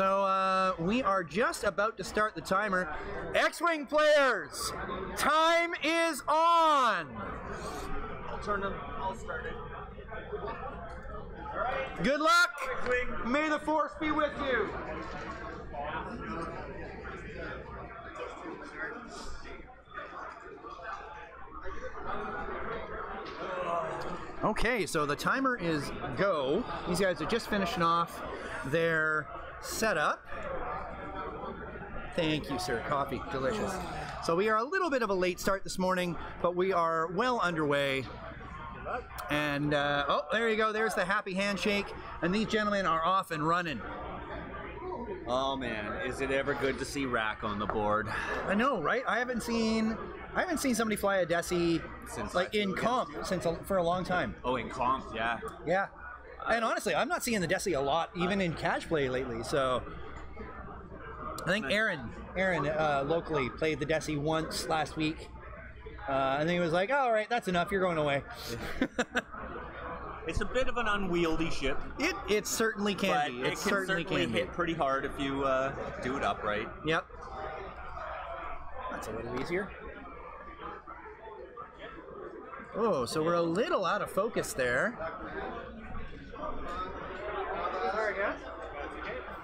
So we are just about to start the timer. X-Wing players, time is on! I'll start it. All right. Good luck! X-Wing. May the force be with you! Okay, so the timer is go. These guys are just finishing off their setup. Thank you, sir. Coffee, delicious. So we are a little bit of a late start this morning, but we are well underway. And oh, there you go. There's the happy handshake, and these gentlemen are off and running. Oh man, is it ever good to see Rak on the board? I know, right? I haven't seen somebody fly a Desi since like in comp since for a long time. Oh, in comp, yeah. Yeah, and honestly, I'm not seeing the Desi a lot, even in cash play lately. So I think Aaron locally played the Desi once last week, and then he was like, oh, "All right, that's enough. You're going away." It's a bit of an unwieldy ship. It certainly can be. It can certainly hit pretty hard if you do it upright. Yep. That's a little easier. Oh, so we're a little out of focus there. Sorry, guys.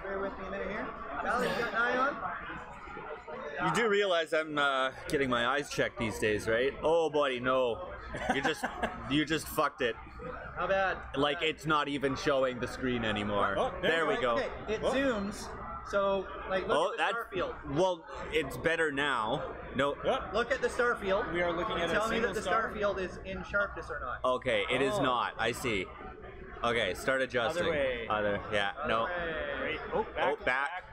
Bear with me a minute here. Valley, you got an eye on? You do realize I'm getting my eyes checked these days, right? Oh, buddy, no. You just fucked it. How bad? Like, it's not even showing the screen anymore. Oh, there we go. Okay. It zooms. So, like, look at the star field. Well, it's better now. No. Yep. Look at the star field. We are looking at Tell me that the star field is in sharpness or not. Okay, it is not. I see. Okay, start adjusting. Other way. Yeah, other no. Way. Oh, back. Oh, back.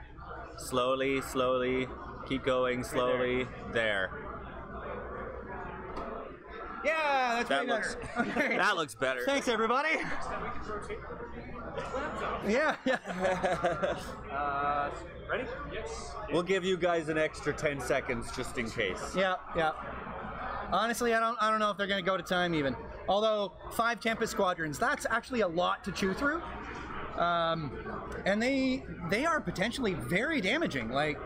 Slowly, slowly. Keep going, slowly. Right there. Yeah, that's that looks better. Okay. That looks better. Thanks, everybody. Yeah. Ready? Yes. We'll give you guys an extra 10 seconds just in case. Yeah, yeah. Honestly, I don't know if they're gonna go to time even. Although 5 Tempest Squadrons, that's actually a lot to chew through. And they are potentially very damaging. Like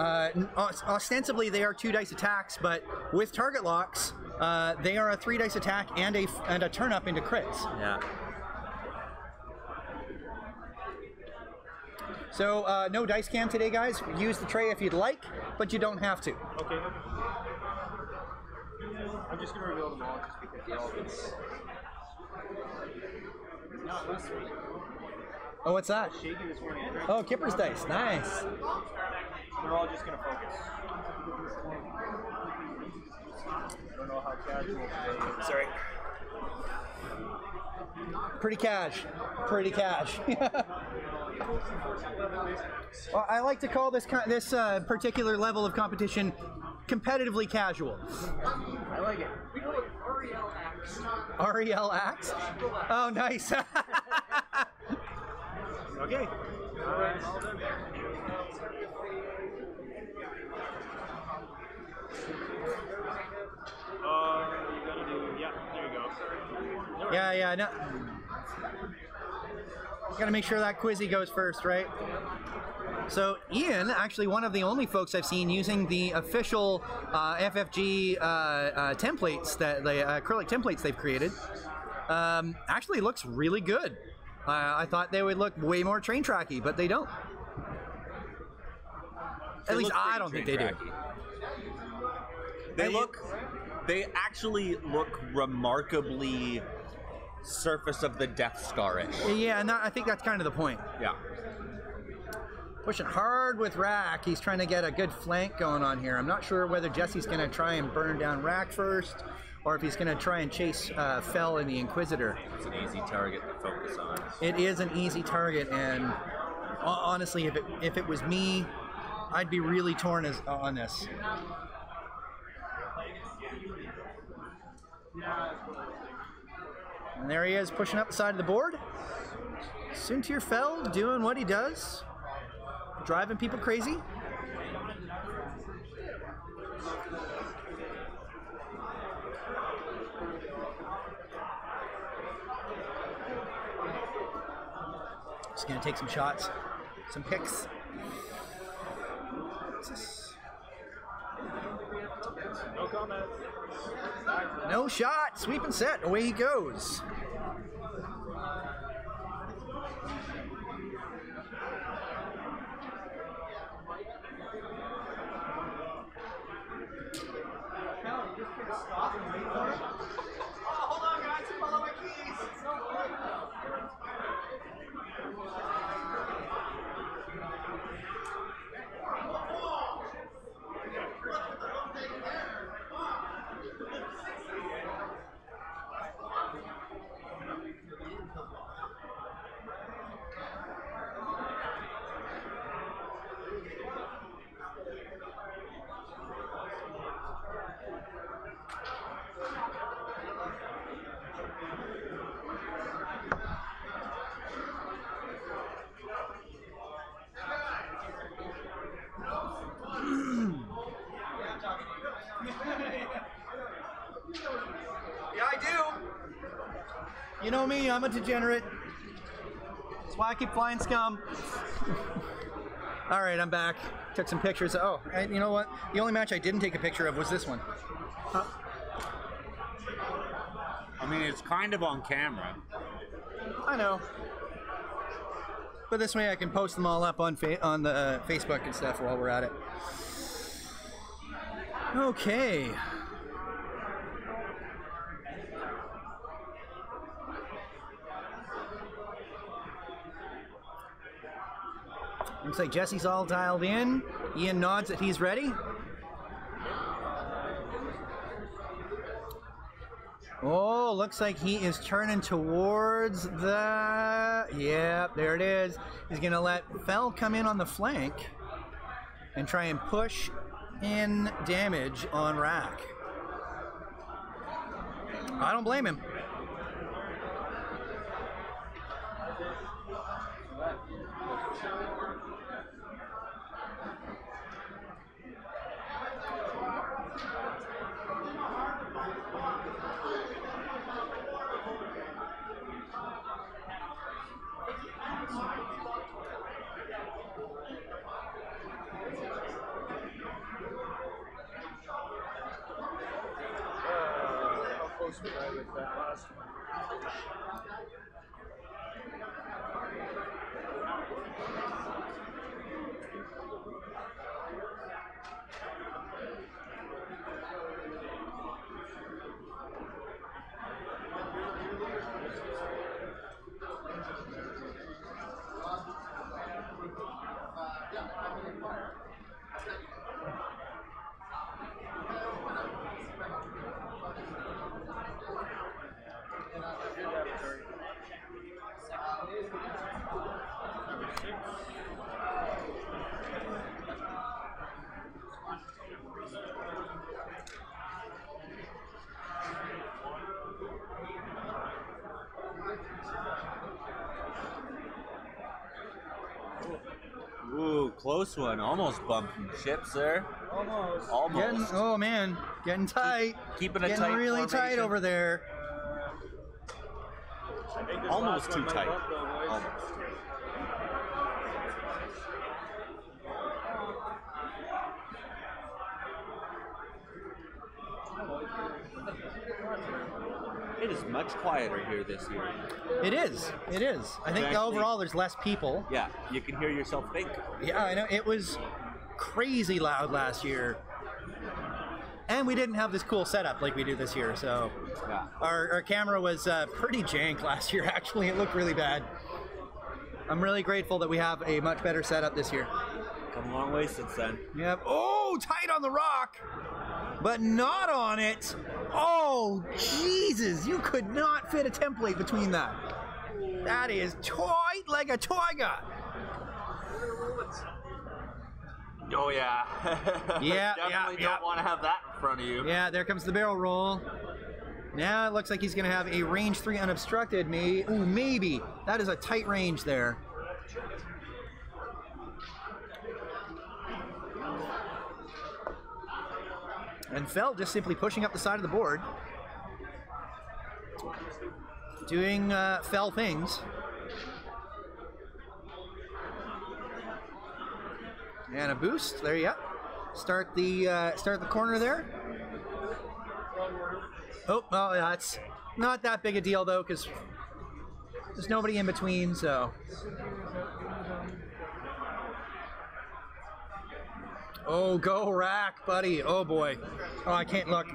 ostensibly they are 2-dice attacks, but with target locks. They are a 3-dice attack and a turn up into crits. Yeah. So no dice cam today, guys. Use the tray if you'd like, but you don't have to. Okay. I'm just gonna reveal them all just because the elephants. Oh, what's that? Shaky this morning. Oh, Kipper's dice. Nice. They're all just gonna focus. I don't know how casual today. Sorry. Pretty cash. Pretty cash. Well, I like to call this particular level of competition competitively casual. I like it. We call it REL Axe. REL Axe? Oh, nice. Okay. All right. You gotta do, yeah, there you go. Right. Yeah, no. Gotta make sure that Quizzy goes first, right? So Ian, actually one of the only folks I've seen using the official FFG templates, that the acrylic templates they've created, actually looks really good. I thought they would look way more train tracky, but they don't. At least I don't think they do. They actually look remarkably surface of the Death Star-ish. Yeah, and that, I think that's kind of the point. Yeah. Pushing hard with Rak. He's trying to get a good flank going on here. I'm not sure whether Jesse's going to try and burn down Rak first, or if he's going to try and chase Fel and the Inquisitor. It's an easy target to focus on. It is an easy target, and honestly, if it was me, I'd be really torn on this. And there he is, pushing up the side of the board. Soontir Fel doing what he does, driving people crazy. Just gonna take some shots. some picks. No comment. No shot. Sweep and set. Away he goes. You know me, I'm a degenerate. That's why I keep flying scum. All right, I'm back. Took some pictures. Oh, and you know what? The only match I didn't take a picture of was this one. Huh? I mean, it's kind of on camera. I know. But this way I can post them all up on the Facebook and stuff while we're at it. Okay. Looks like Jesse's all dialed in. Ian nods that he's ready. Oh, looks like he is turning towards the... Yep, there it is. He's going to let Fel come in on the flank and try and push in damage on Rak. I don't blame him. Close one, almost bumping ships there. Almost. Getting, oh man, getting tight. Keeping a tight formation. Getting really tight over there. Almost too tight. Almost. It is much quieter here this year. It is. It is. I think overall there's less people. Yeah, you can hear yourself think. Yeah, I know. It was crazy loud last year. And we didn't have this cool setup like we do this year, so... Yeah. Our camera was pretty jank last year, actually. It looked really bad. I'm really grateful that we have a much better setup this year. Come a long way since then. Yep. Oh, tight on the rock! But not on it. Oh, Jesus, you could not fit a template between that. That is tight like a tiger. Oh, yeah. Yeah, Definitely don't want to have that in front of you. Yeah, there comes the barrel roll. Now it looks like he's going to have a range 3 unobstructed. Ooh, maybe. That is a tight range there. And Fel just simply pushing up the side of the board. Doing Fel things. and a boost. There you go. Start the corner there. Oh, well, that's not that big a deal though, because there's nobody in between. So, oh, go Rak, buddy. Oh boy. Oh, I can't look.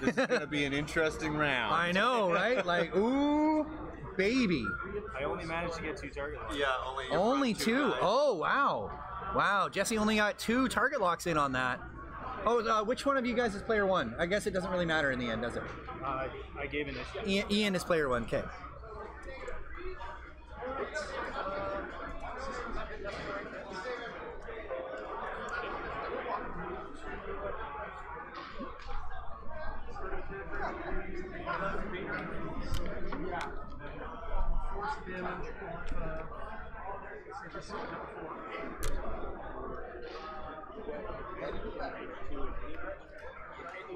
This is gonna be an interesting round. I know, right? Like, ooh, baby. I only managed to get 2 target locks. Yeah, only 2. Oh wow, wow. Jesse only got 2 target locks in on that. Oh, which one of you guys is player 1? I guess it doesn't really matter in the end, does it? I gave initiative. Ian is player 1. Okay.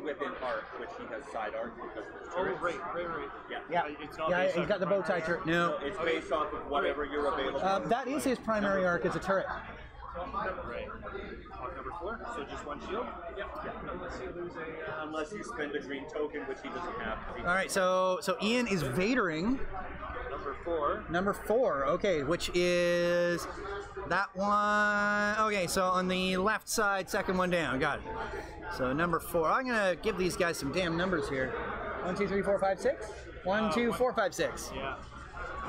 Within arc, which he has side arc because of the turret. Oh, right. Yeah. It's not he's got the bow tie turret. No. So it's based off of whatever you're available. That is his primary arc as a turret. Right. Number 4. So just 1 shield? Yep. Yeah. Unless you lose a... Unless you spend a green token, which he doesn't have. Alright, so Ian is Vadering. Number 4. Number 4, okay, which is... That one... Okay, so on the left side, second one down. Got it. So number 4. I'm going to give these guys some damn numbers here. 1, 2, 3, 4, 5, 6. 1, 2, 4, 5, 6. Yeah.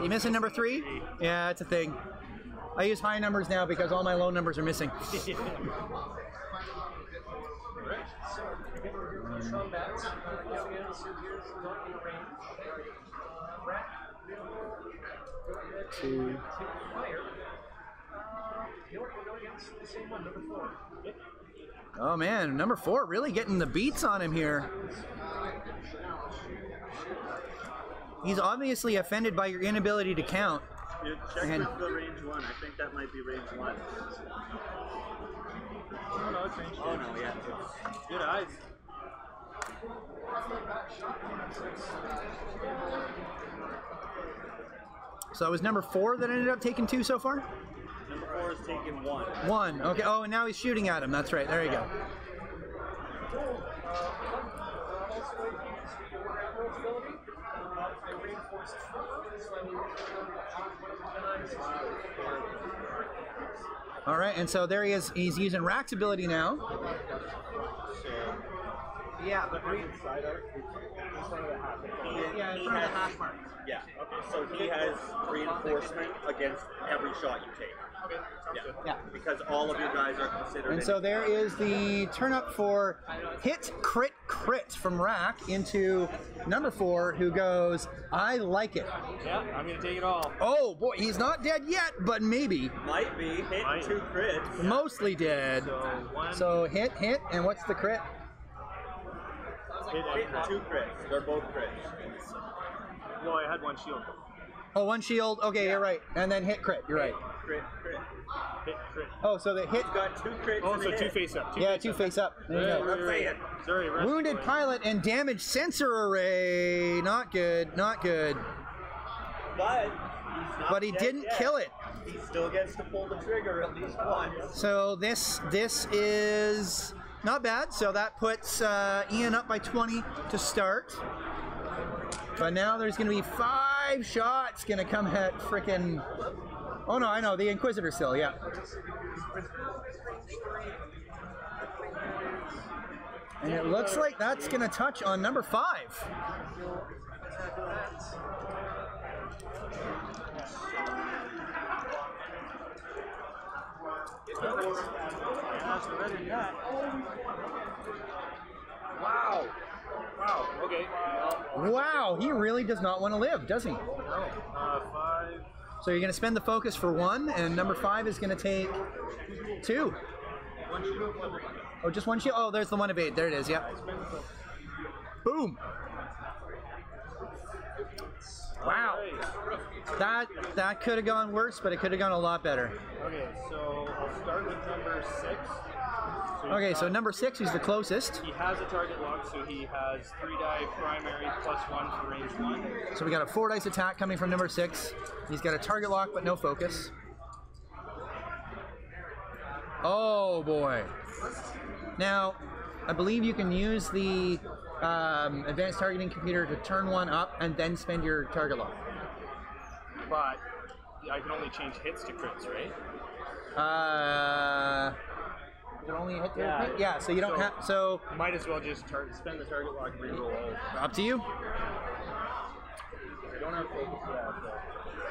You missing number 3? Yeah, it's a thing. I use high numbers now because all my low numbers are missing. Two. Oh man, number 4 really getting the beats on him here. He's obviously offended by your inability to count. Check with the range 1. I think that might be range 1. Oh no, it's range 2. Oh no, yeah. Good eyes. So it was number 4 that ended up taking 2 so far? Number 4 is taking 1. 1, okay. Oh, and now he's shooting at him. That's right. There you go. All right, and so there he is. He's using Rak's ability now. Yeah, but side arc. Yeah, in front of the hash mark. Yeah. Okay. So he has reinforcement against every shot you take. Okay. Yeah. Because all of your guys are considered. And so there is the turn up for hit, crit from Rak into number 4, who goes, I like it. Yeah, I'm gonna take it all. Oh boy, he's not dead yet, but maybe. Might be hit and 2 crits. Mostly dead. So hit, and what's the crit? Hit and 2 crits. They're both crits. No, I had 1 shield. Oh, 1 shield. Okay, yeah. You're right. And then hit crit. You're right. Crit. Hit crit. Oh, so the hit. He's got 2 crits. Oh, so 2 face up. Yeah, 2 face up. There you go. Sorry, wounded pilot and damage sensor array. Not good. Not good. But he's not he didn't kill it. He still gets to pull the trigger at least once. So this is. Not bad, so that puts Ian up by 20 to start. But now there's going to be 5 shots going to come at frickin'... Oh no, I know, the Inquisitor still, yeah. And it looks like that's going to touch on number 5. Wow. Wow. Okay. Wow. He really does not want to live, does he? No. 5. So you're going to spend the focus for 1, and number 5 is going to take 2. 1 shield. Oh, just 1 shield? Oh, there's the one of 8. There it is. Yep. Boom. Wow. That could have gone worse, but it could have gone a lot better. Okay, so I'll start with number 6. Okay, so number 6 is the closest. He has a target lock, so he has 3 die primary plus 1 for range 1. So we got a 4 dice attack coming from number 6. He's got a target lock, but no focus. Oh boy. Now, I believe you can use the advanced targeting computer to turn one up and then spend your target lock. But I can only change hits to crits, right? You can only hit yeah. Crit? Yeah, so you don't have... So... Might as well just spend the target lock and reroll all. Up to you. I don't have focus yet.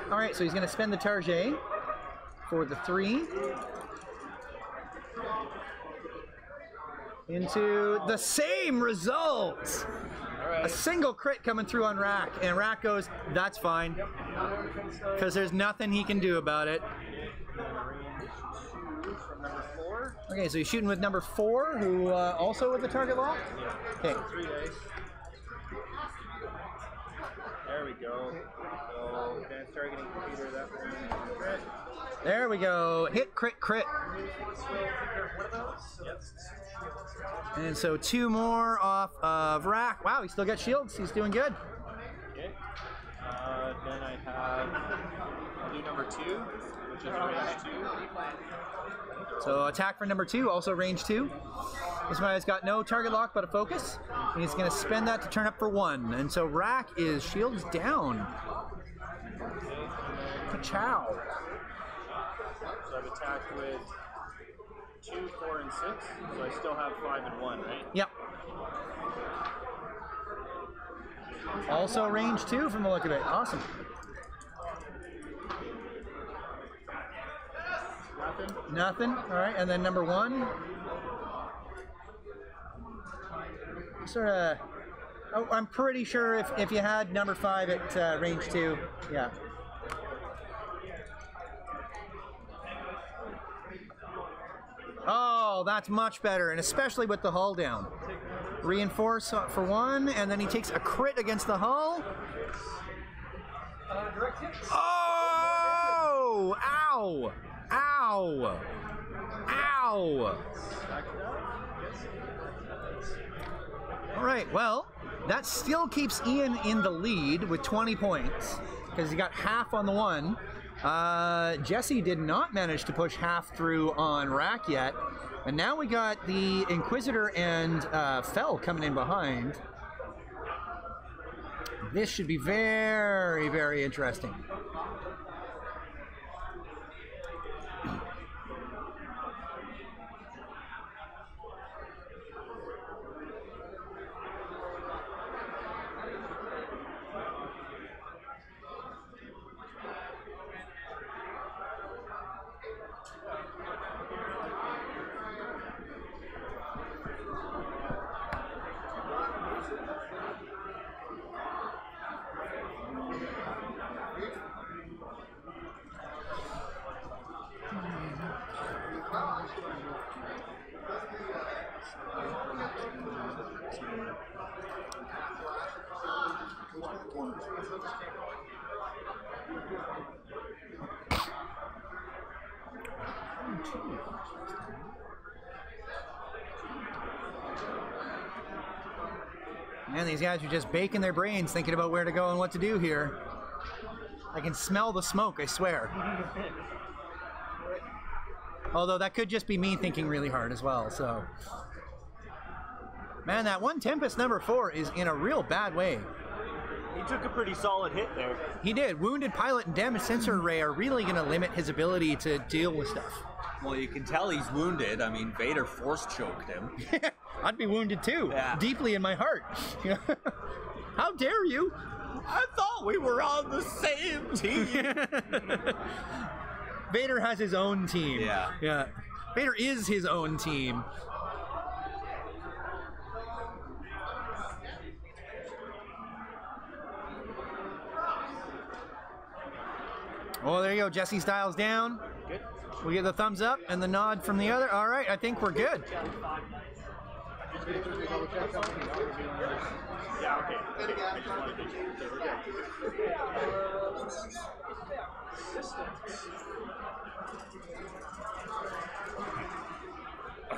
So. Alright, so he's going to spend the target for the 3. Into the same results. Right. A single crit coming through on Rak, and Rak goes, that's fine, because there's nothing he can do about it. Okay, so he's shooting with number 4, who also with the target lock? Yeah. Okay. 3 days. There we go. So, advanced targeting computer, that one. Crit. There we go. Hit, crit, crit. Yep. And so 2 more off of Rak. Wow, he still got shields. He's doing good. Okay. Then I have... I'll do number 2, which is range 2. So attack for number 2, also range 2. This guy's got no target lock but a focus. And he's going to spend that to turn up for 1. And so Rak is shields down. Ka-chow. So I've attacked with 2, 4, and 6. So I still have 5 and 1, right? Yep. Also range 2 from the look of it. Awesome. Nothing. Nothing. All right, and then number 1. Sort of. Oh, I'm pretty sure if you had number 5 at range 2, yeah. Oh, that's much better, and especially with the hull down. Reinforce for 1, and then he takes a crit against the hull. Oh! Ow! Ow! Ow! All right, well, that still keeps Ian in the lead with 20 points, because he got half on the 1. Jesse did not manage to push half through on Rak yet, and now we got the Inquisitor and Fel coming in behind. This should be very, very interesting. Man, these guys are just baking their brains thinking about where to go and what to do here. I can smell the smoke, I swear. Although that could just be me thinking really hard as well, so. Man, that one Tempest number 4 is in a real bad way. He took a pretty solid hit there. He did. Wounded pilot and damaged sensor array are really going to limit his ability to deal with stuff. Well, you can tell he's wounded. I mean, Vader force choked him. I'd be wounded too, yeah. Deeply in my heart. How dare you? I thought we were on the same team. Vader has his own team. Yeah. Yeah. Vader is his own team. Oh, there you go. Jesse Styles down. Good. We get the thumbs up and the nod from the other. All right, I think we're good. Yeah, okay.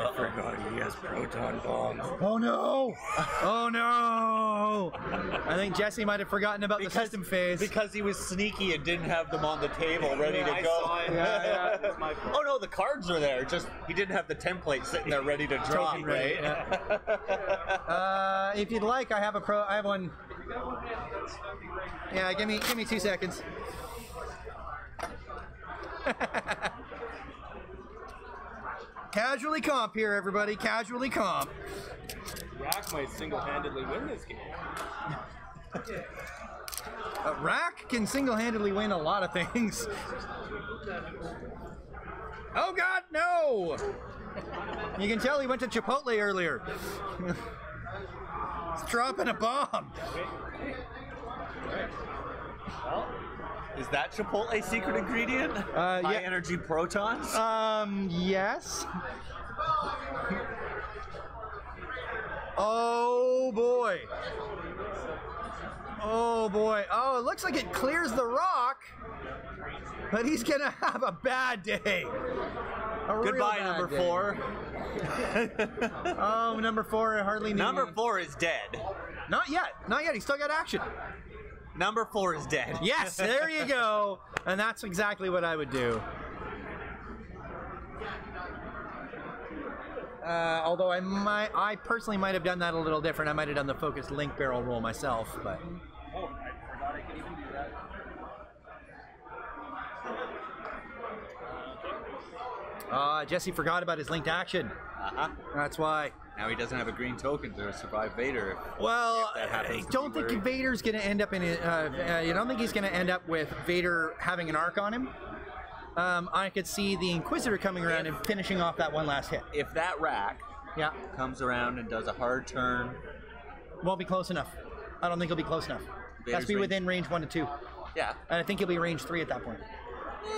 I forgot he has proton bombs. Oh no! Oh no! I think Jesse might have forgotten about the system phase. Because he was sneaky and didn't have them on the table ready to go. Saw it. Yeah, yeah, my fault. Oh no, the cards are there. Just he didn't have the template sitting there ready to drop, right? Yeah. If you'd like, I have a pro. I have one. Yeah, give me 2 seconds. Casually comp here, everybody. Casually comp. Rak might single-handedly win this game. Rak can single-handedly win a lot of things. Oh God, no! You can tell he went to Chipotle earlier. He's dropping a bomb. Well. Is that Chipotle's secret ingredient? High energy protons? Yes. Oh boy. Oh boy. Oh, it looks like it clears the rock, but he's gonna have a bad day. Goodbye, number four. Oh, number four, I hardly knew. Number four is dead. Not yet. Not yet. He's still got action. Number four is dead. Yes, there you go. And that's exactly what I would do. Although I personally might have done that a little different. I might have done the focused link barrel roll myself, but. Oh, I forgot I could even do that. Jesse forgot about his linked action. Uh-huh. That's why. Now he doesn't have a green token to survive Vader. Well, I don't think Vader's going to end up in it. I don't think he's going to end up with Vader having an arc on him. I could see the Inquisitor coming around and finishing off that one last hit. If that Rak comes around and does a hard turn. Won't be close enough. I don't think he'll be close enough. Vader's has to be within range 1 to 2. Yeah. And I think he'll be range 3 at that point.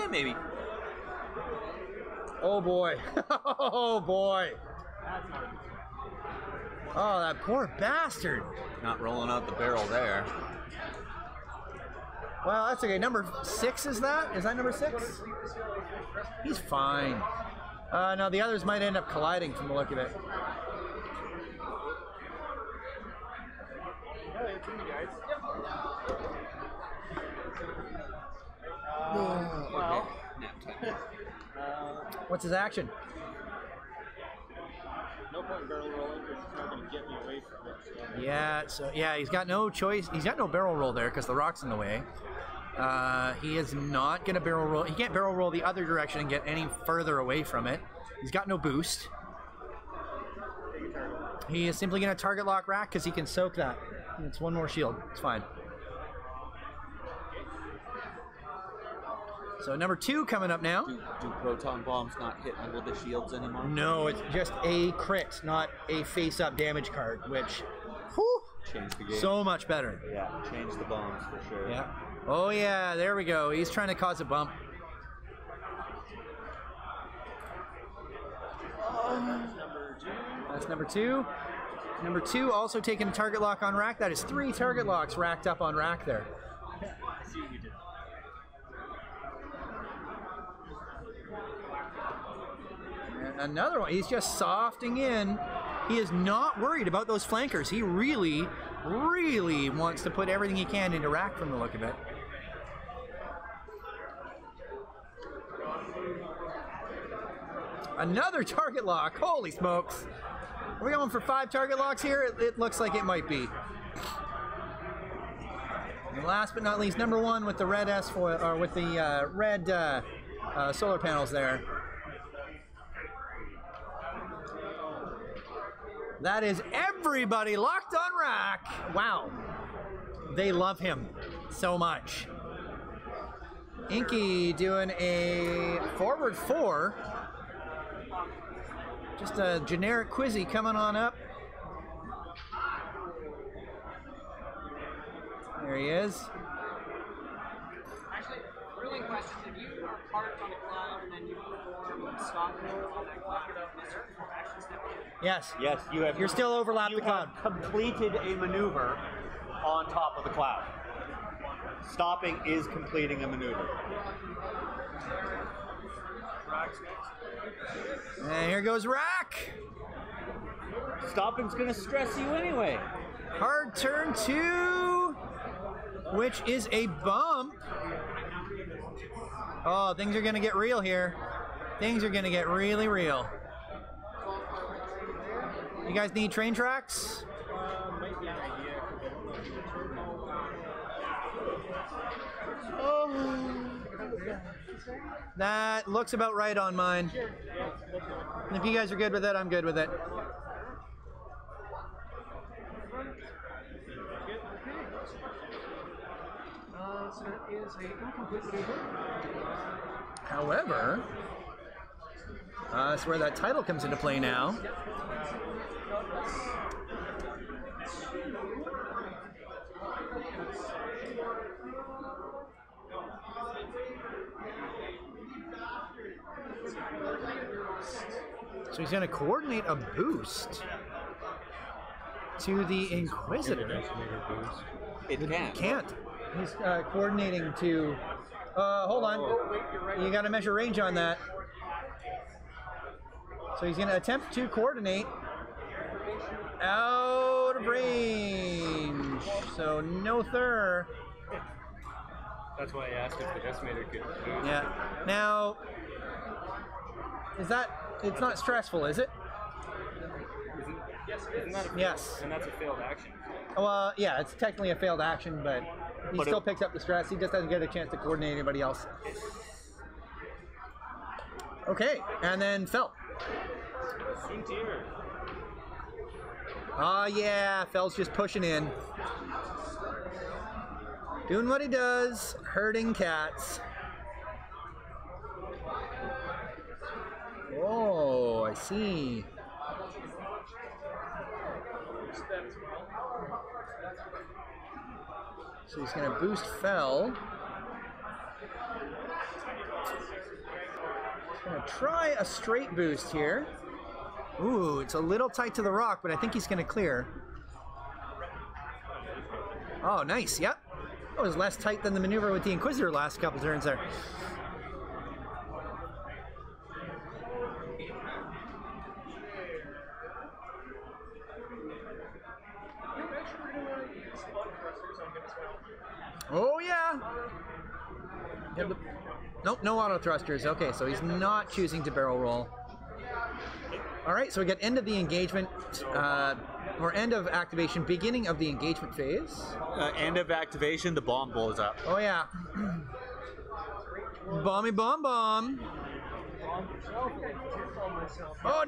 Yeah, maybe. Oh, boy. Oh, boy. Oh, that poor bastard. Not rolling out the barrel there. Well, that's okay. Number six is that? Is that number six? He's fine. No, the others might end up colliding from the look of it. Okay. What's his action? No point in barrel rolling because it's not going to get me away from it. Yeah, so yeah, he's got no choice. He's got no barrel roll there because the rock's in the way. He is not going to barrel roll. He can't barrel roll the other direction and get any further away from it. He's got no boost. He is simply going to target lock Rak because he can soak that. It's one more shield. It's fine. So number two coming up now. Do proton bombs not hit under the shields anymore? No, it's just a crit, not a face-up damage card, which, whew, changed the game. So much better. Yeah, changed the bombs for sure. Yeah. Oh yeah, there we go. He's trying to cause a bump. That's number two. That's number two. Number two also taking a target lock on Rak. That is 3 target locks racked up on Rak there. I see what you did. Another one. He's just softing in. He is not worried about those flankers. He really, really wants to put everything he can into Rak from the look of it. Another target lock. Holy smokes. Are we going for 5 target locks here? It looks like it might be. And last but not least, number one with the red S-foil, or with the red solar panels there. That is everybody locked on Rak. Wow. They love him so much. Inky doing a forward 4. Just a generic quizzy coming on up. There he is. Actually, really question, if you are parked on a cloud and then you perform stop on that cloud, is there more action step? Yes. Yes, you have. You're still overlapped the cloud. You have completed a maneuver on top of the cloud. Stopping is completing a maneuver. And here goes Rak. Stopping's gonna stress you anyway. Hard turn two, which is a bump. Oh, things are gonna get real here. Things are gonna get really real. You guys need train tracks? Oh. That looks about right on mine. And if you guys are good with it, I'm good with it. So that is an incomplete maneuver. However, that's where that title comes into play now. So he's going to coordinate a boost to the Inquisitor. It can't. He's coordinating to... hold on. You got to measure range on that. So he's going to attempt to coordinate out of range. So no third. That's why I asked if the Decimator could move. Yeah. Now, is that... It's not stressful, is it? Yes. Yes. And that's a failed action. Well, yeah, it's technically a failed action, but... He still picks up the stress. He just doesn't get a chance to coordinate anybody else. Okay, and then Fel. Soontir. Oh, yeah, Fel's just pushing in. Doing what he does, herding cats. Oh, I see. So he's going to boost Fel. He's going to try a straight boost here. Ooh, it's a little tight to the rock, but I think he's going to clear. Oh, nice. Yep. That was less tight than the maneuver with the Inquisitor last couple turns there. Oh, yeah. Nope, no auto thrusters. Okay, so he's not choosing to barrel roll. All right, so we got end of the engagement, or end of activation, beginning of the engagement phase. End of activation, the bomb blows up. Oh, yeah. Bomby bomb bomb. Oh,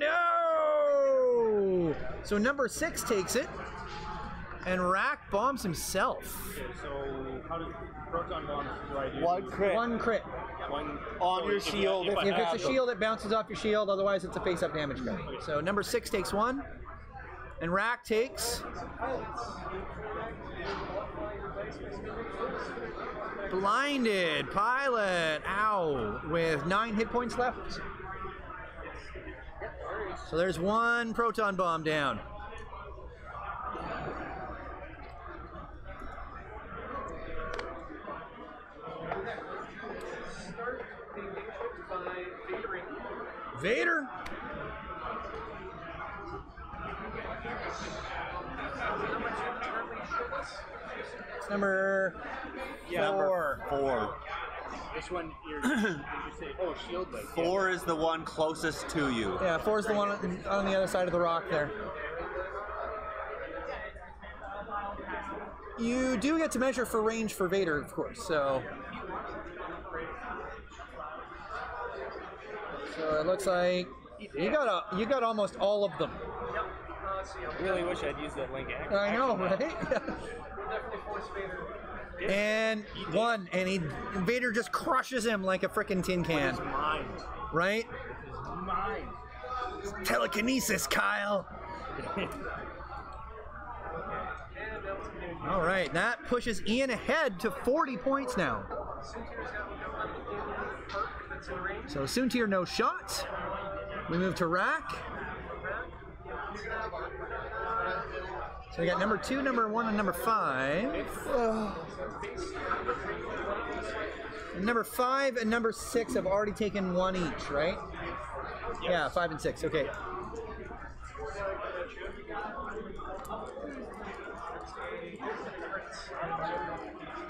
no! So number 6 takes it. And Rak bombs himself. Okay, so how does proton bomb do? One crit. One on your shield. If it's a shield, it bounces off your shield. Otherwise, it's a face-up damage guy. So number 6 takes one, and Rak takes blinded pilot. Ow! With 9 hit points left. So there's one proton bomb down. Vader. It's number 4. Which one? Did you say? Oh, shield light. 4 is the one closest to you. Yeah, 4 is the one on the other side of the rock there. You do get to measure for range for Vader, of course. So it looks like you got almost all of them. Yep. I really wish I'd used that link. I know, right? And one, and Vader just crushes him like a frickin' tin can. With his mind. Right? With his mind. It's telekinesis, Kyle. All right, that pushes Ian ahead to 40 points now. So Soontir, no shot. We move to Rak. So we got number 2, number 1, and number 5. Number 5 and number 6 have already taken one each, right? Yes. Yeah, 5 and 6. Okay.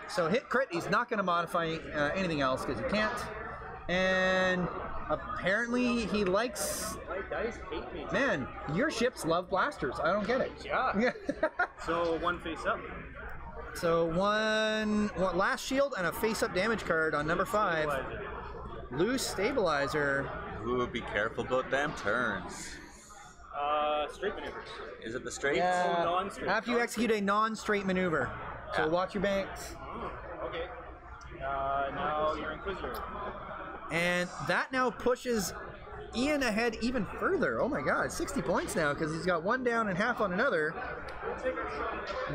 So hit crit. He's not going to modify anything else because he can't. And apparently he likes... My dice hate me. Man, your ships love blasters. I don't get it. Yeah. So one face up. So one last shield and a face-up damage card on number 5. Loose stabilizer. Ooh, be careful about damn turns. Straight maneuvers. Is it the straight? Yeah. Oh, non-straight. After you execute a non-straight maneuver. So watch your banks. Okay. Now you're Inquisitor. And that now pushes Ian ahead even further. Oh my god, 60 points now because he's got one down and half on another.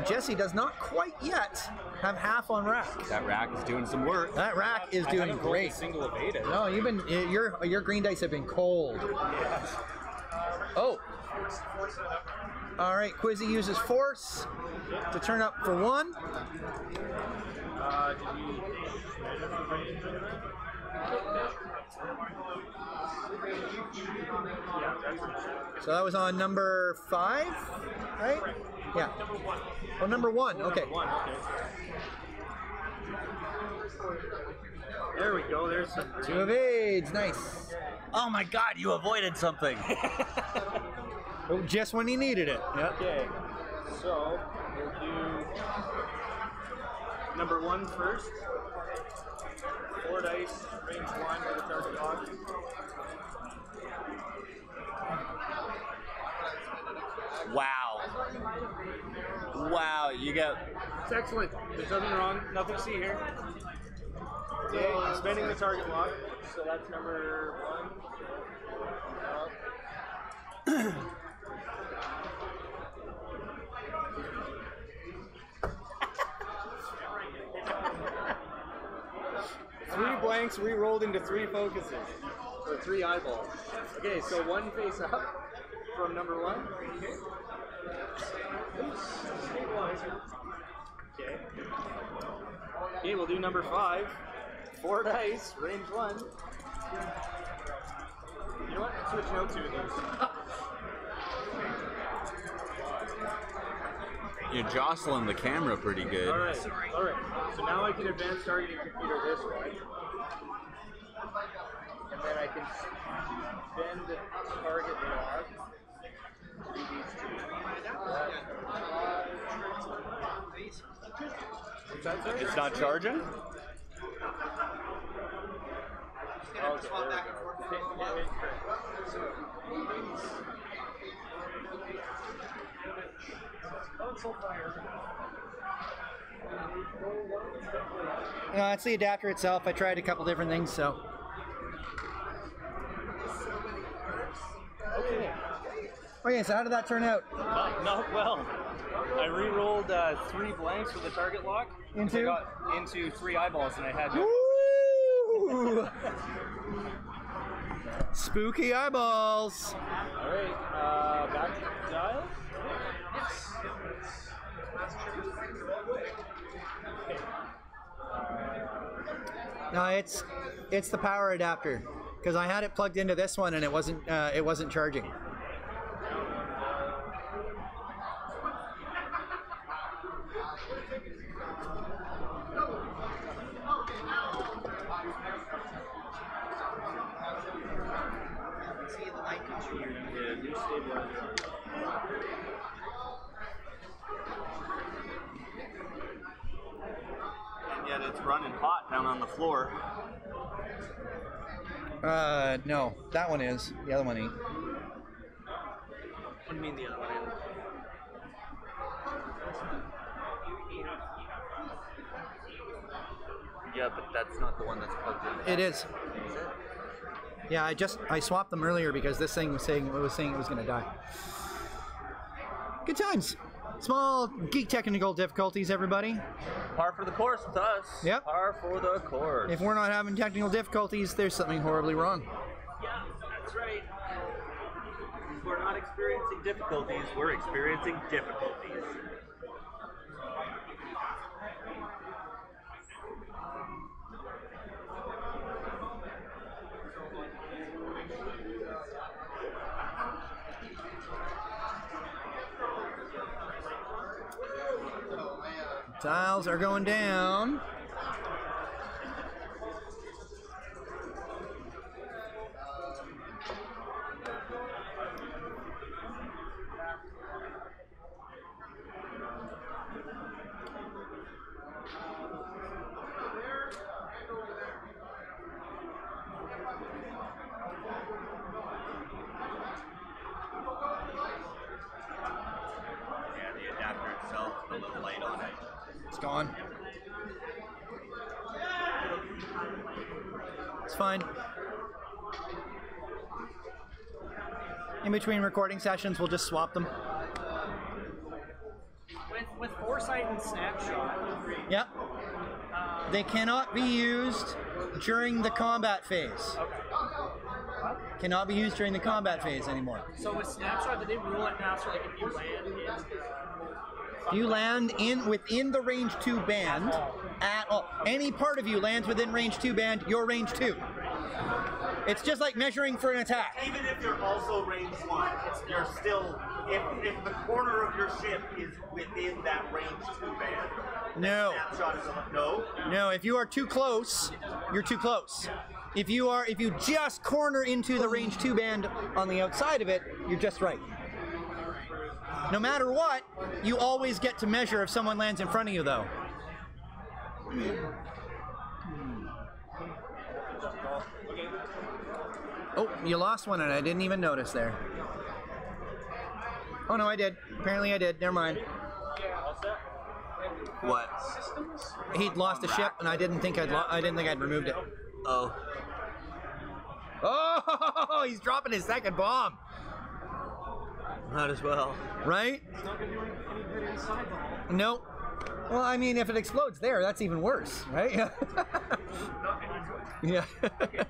Jesse does not quite yet have half on Rak. That Rak is doing some work. That Rak is doing great. Single evaded. No, you've been your green dice have been cold. Yes. Oh. All right, Quizzy uses force to turn up for 1. So that was on number 5, right? Yeah. Oh, number 1. Okay. There we go. There's 2 evades. Nice. Oh my God! You avoided something. Oh, just when he needed it. Yep. Okay. So we'll do number 1 first. 4 dice, range 1 with a target object. Wow. Wow, you got... It's excellent. There's nothing wrong. Nothing to see here. Okay, expanding the target lock. So that's number 1. Blanks re-rolled into 3 focuses, or 3 eyeballs. Okay, so 1 face up from number 1. Okay. Okay, we'll do number 5. 4 dice, range 1. You know what? Switch out 2 of those. You're jostling the camera pretty good. All right. So now I can advance targeting computer this way. And then I can bend the target log to these 2. It's not charging? No, that's the adapter itself. I tried a couple different things, so. Okay. Okay, so how did that turn out? Not well. I re-rolled 3 blanks with a target lock. Into? I got into 3 eyeballs, and I had no. Woo! Spooky eyeballs. All right. Back to the dial. No, it's the power adapter because I had it plugged into this one and it wasn't charging. Running hot down on the floor. No, that one is. The other one ain't. What do you mean the other one ain't? Yeah, but that's not the one that's plugged in. It is. Is it? Yeah, I swapped them earlier because this thing was saying it was gonna die. Good times. Small geek technical difficulties, everybody. Par for the course with us. Yep. Par for the course. If we're not having technical difficulties, there's something horribly wrong. Yeah, that's right. If we're not experiencing difficulties, we're experiencing difficulties. Tiles are going down. Between recording sessions, we'll just swap them. With foresight and snapshot. Yep. They cannot be used during the combat phase. Okay. Cannot be used during the combat phase anymore. So with snapshot, do they rule it now? So like if you land in, within the range 2 band at all. Any part of you lands within range 2 band, you're range 2. It's just like measuring for an attack. Even if you're also range 1, you're still, if the corner of your ship is within that range 2 band. No. Snapshot is on, no? No, if you are too close, you're too close. If you are, if you just corner into the range 2 band on the outside of it, you're just right. No matter what, you always get to measure if someone lands in front of you, though. Oh, you lost one and I didn't even notice there. Oh no, I did. Apparently I did. Never mind. What? He'd lost a ship and I didn't think I'd removed it. Oh. Oh, he's dropping his second bomb. Not as well. Right? It's not going to do any good inside the hull. Nope. Well, I mean, if it explodes there, that's even worse, right? Yeah. Yeah.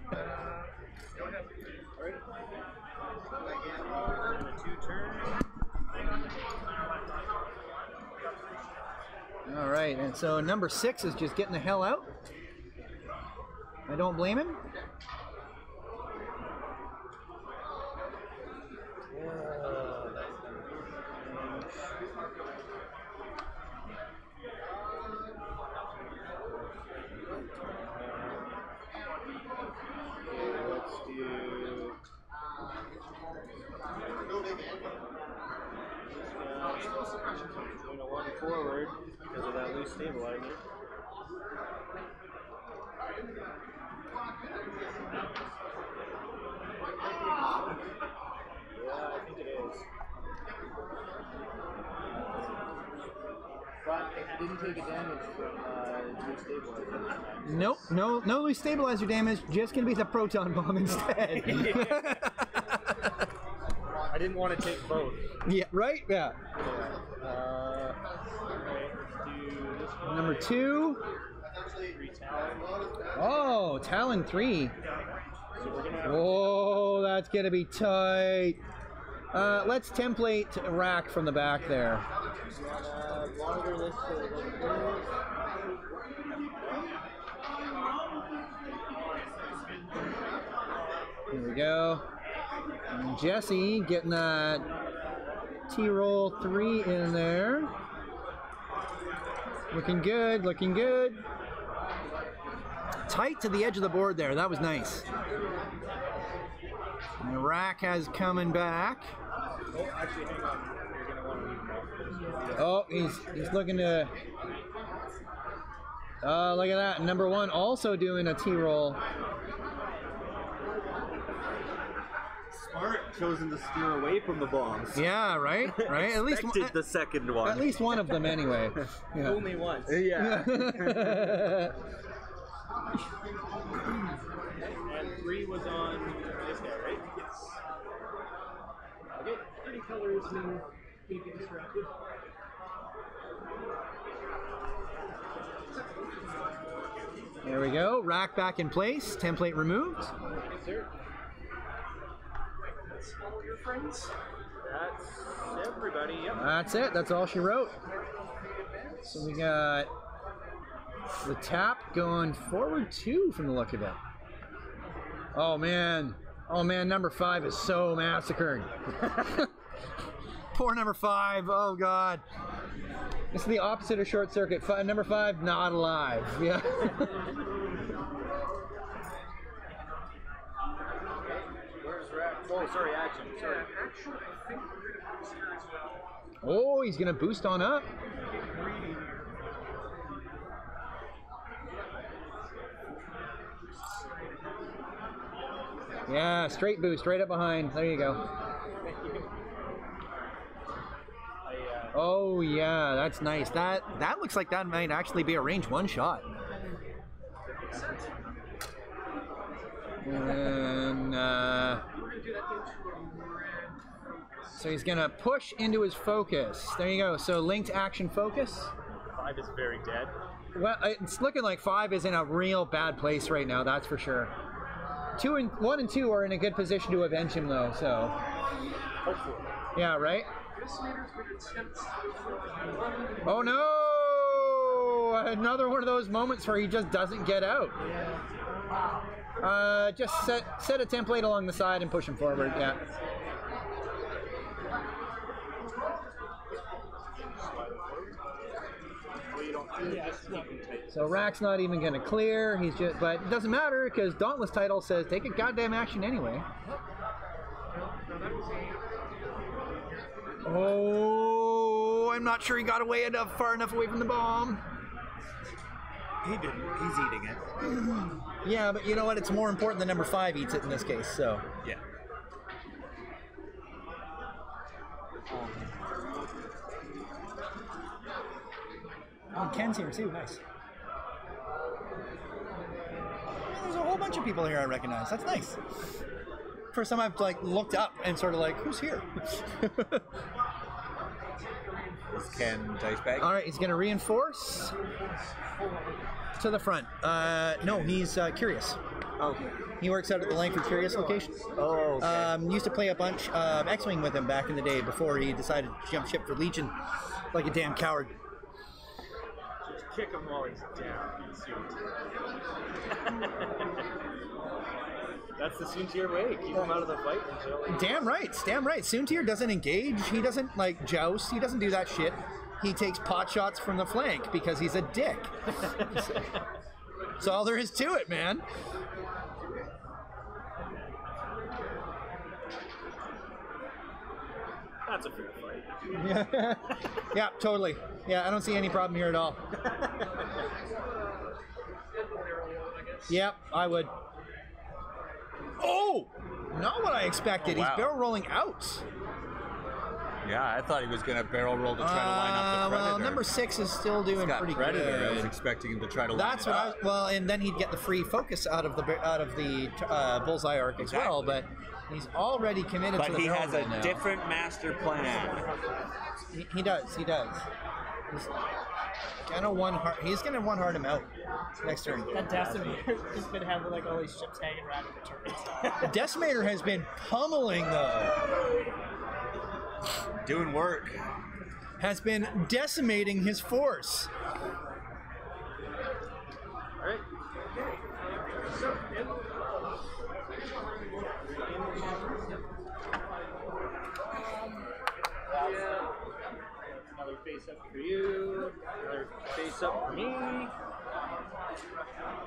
All right, and so number 6 is just getting the hell out. I don't blame him. Stabilizer. Yeah, I think it is. But it didn't take a damage from stabilizer. Nope, no stabilizer damage, just gonna be the proton bomb instead. I didn't want to take both. Yeah, right? Yeah. Number 2. Oh, Talon 3. Oh, that's going to be tight. Let's template Rak from the back there. Here we go. And Jesse getting that T-roll 3 in there. Looking good, looking good. Tight to the edge of the board there. That was nice. And the Rak has coming back. Oh, actually, hang on. You're gonna want to... Oh, he's looking to... Oh, look at that. Number 1 also doing a T-roll. Smart, chosen to steer away from the bombs. Yeah, right, right. At least the second one. At least one of them, anyway. Yeah. Only once. Yeah. And 3 was on this guy, right? Yes. Okay. Pretty colors and keep you distracted. There we go. Rak back in place. Template removed. Yes, sir. All your friends. That's everybody. Yep. That's it. That's all she wrote. So we got the tap going forward 2 from the look of it. Oh man. Oh man. Number 5 is so massacred. Poor number five. Oh God. This is the opposite of short circuit. Number five, not alive. Yeah. Where's Rak? Oh, sorry, action. Sorry. Oh, he's gonna boost on up. Yeah, straight boost, right up behind. There you go. Oh yeah, that's nice. That looks like that might actually be a range one shot. And so he's gonna push into his focus. There you go. So linked action focus. Five is very dead. Well, it's looking like five is in a real bad place right now. That's for sure. One and two are in a good position to avenge him though, so. Hopefully. Yeah, right? Oh no! Another one of those moments where he just doesn't get out. Just set a template along the side and push him forward, yeah. So Rak's not even going to clear. He's just, but it doesn't matter because Dauntless title says take a goddamn action anyway. Oh, I'm not sure he got away enough, far enough away from the bomb. He didn't. He's eating it. Yeah, but you know what? It's more important that number five eats it in this case. So yeah. Oh, Ken's here too. Nice. There's a whole bunch of people here I recognize. That's nice. First time I've like looked up and sort of like, who's here? Is Ken dice bag? All right, he's gonna reinforce to the front. No, he's curious. Okay. He works out at the Langford Curious location. Oh, okay. Used to play a bunch of X-Wing with him back in the day before he decided to jump ship for Legion, like a damn coward. Kick him while he's down. That's the Soontir way. Keep him out of the fight until. Damn right. Damn right. Soontir doesn't engage. He doesn't like joust. He doesn't do that shit. He takes pot shots from the flank because he's a dick. That's all there is to it, man. That's a fair fight. Yeah. Yeah, totally. Yeah, I don't see any problem here at all. Yep, I would. Oh! Not what I expected. Oh, wow. He's barrel rolling out. Yeah, I thought he was going to barrel roll to try to line up the Predator. Well, number six is still doing pretty good. I was expecting him to try to line it up. Well, and then he'd get the free focus out of the bullseye arc as well, but he's already committed to the barrel roll. But he has a different master plan. He does. He does. He's gonna one-heart him out next turn. That Decimator has been having like all these ships hanging around in the turret. Decimator has been pummeling though. Doing work. Has been decimating his force. All right. Another face up for you. Another face up for me.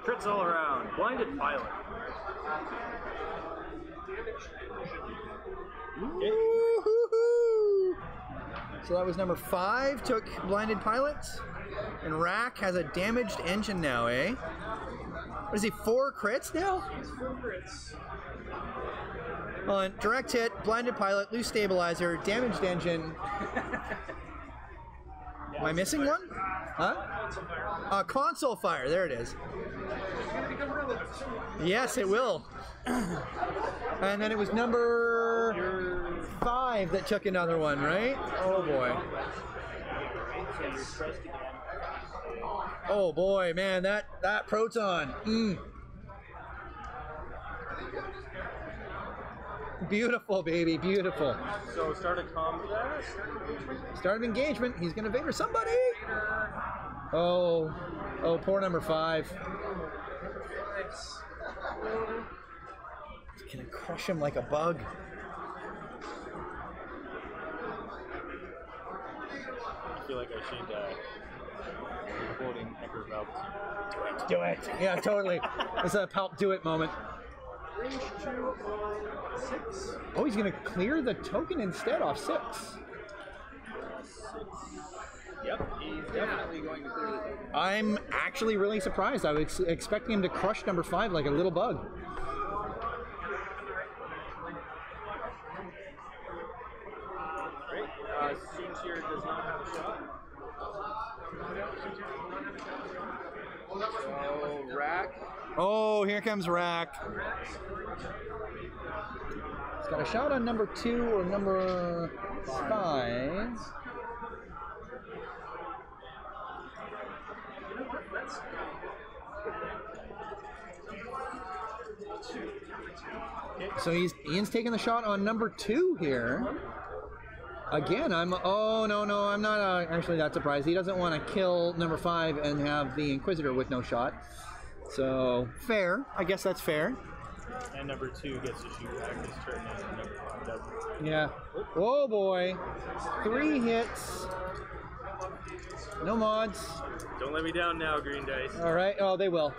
Crits all around. Blinded pilot. Woohoo! So that was number five, took blinded pilot. And Rak has a damaged engine now, eh? What is he, four crits now? He's four crits. On direct hit, blinded pilot, loose stabilizer, damaged engine. Am I missing one? Huh? Console fire, there it is. Yes, it will. And then it was number five that took another one, right? Oh boy. Oh boy, man, that proton. Mm. Beautiful, baby, beautiful. So start a combat. Start an engagement. He's gonna Vader somebody. Oh, poor number five. He's gonna crush him like a bug. feel like I should be quoting Edgar Palpatine. Do it. Do it. Yeah, totally. It's a Palp do it moment. Range 2 on 6. Oh, he's going to clear the token instead off 6. Yep, he's definitely going to clear the token. I'm actually really surprised. I was expecting him to crush number 5 like a little bug. Soontir does not have a shot. Oh, Rak. Oh, here comes Rak. He's got a shot on number 2 or number 5. So Ian's taking the shot on number 2 here. Again, oh no, I'm not actually that surprised. He doesn't want to kill number 5 and have the Inquisitor with no shot. So, fair. I guess that's fair. And number 2 gets to shoot back his turn and number 5 doesn't. Yeah. Oh boy. 3 hits. No mods. Don't let me down now, green dice. All right. Oh, they will.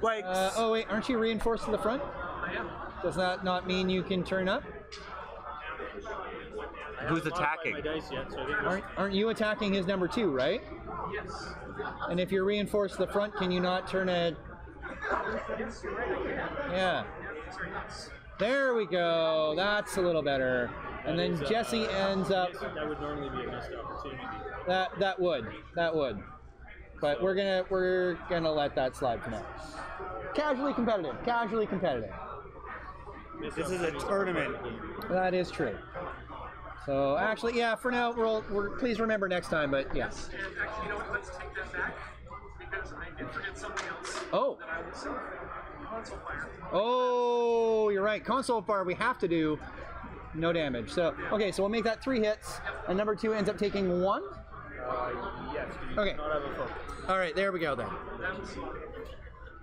Like. Oh wait, aren't you reinforced to the front? I am. Does that not mean you can turn up? Who's attacking? My dice yet, so I think aren't you attacking his number 2, right? Yes. And if you're reinforced to the front, can you not turn a... Yeah. There we go. That's a little better. And then Jesse ends up... That would normally be a missed opportunity. That would. But we're gonna let that slide for now. Casually competitive. This is a tournament. That is true. So actually, yeah. For now, please remember next time. But yes. And actually, you know what? Let's take that back because I did forget something else. Oh. That I will say. Console fire. Oh, you're right. Console fire. We have to do no damage. So okay. So we'll make that 3 hits, and number 2 ends up taking 1. Yes. Okay. Not have a focus. All right. There we go then.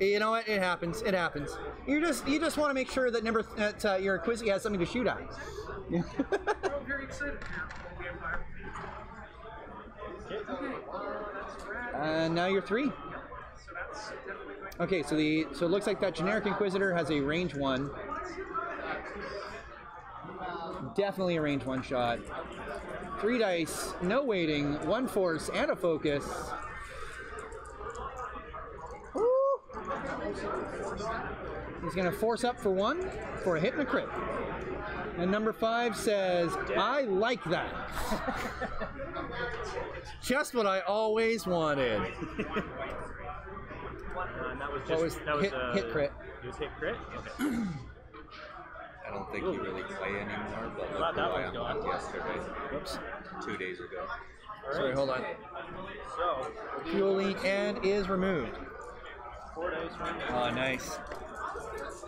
You know what? It happens. It happens. You just want to make sure that your Inquisitor has something to shoot at. Yeah. I'm very excited. And now you're 3. Okay, so it looks like that generic Inquisitor has a range 1. Definitely a range 1 shot. 3 dice, no waiting, 1 force, and a focus. Woo! He's gonna force up for 1 for a hit and a crit. And number 5 says, I like that. Just what I always wanted. That was hit crit. It was hit crit? Okay. I don't think you really play anymore, but look who I unlocked yesterday. Whoops. 2 days ago. Right. Sorry, hold on. So, fueling and is removed. 4 days right now. Oh, nice.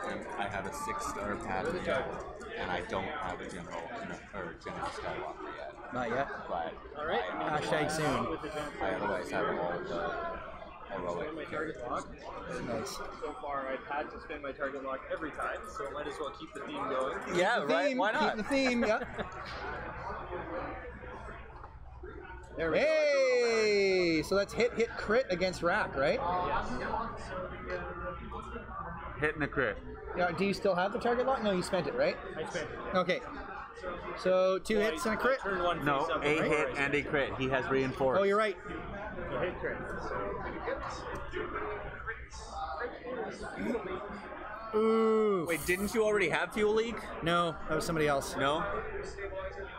And I have a 6-star pattern yet, and I don't have a General Skywalker yet. Not yet? But all right. Hashtag soon. I otherwise have all of the heroic characters. Nice. So far, I've had to spend my target lock every time, so I might as well keep the theme going. Yeah, right? Why not? Keep the theme, yep. There we go. So that's hit, crit against Rak, right? Yeah. Hitting the crit. Now, do you still have the target lock? No, you spent it, right? I spent it. Yeah. Okay. So 2 hits and a crit? No, a hit and a crit. He has reinforced. Oh, you're right. So hit crit. Ooh. Wait, didn't you already have fuel leak? No, that was somebody else. No?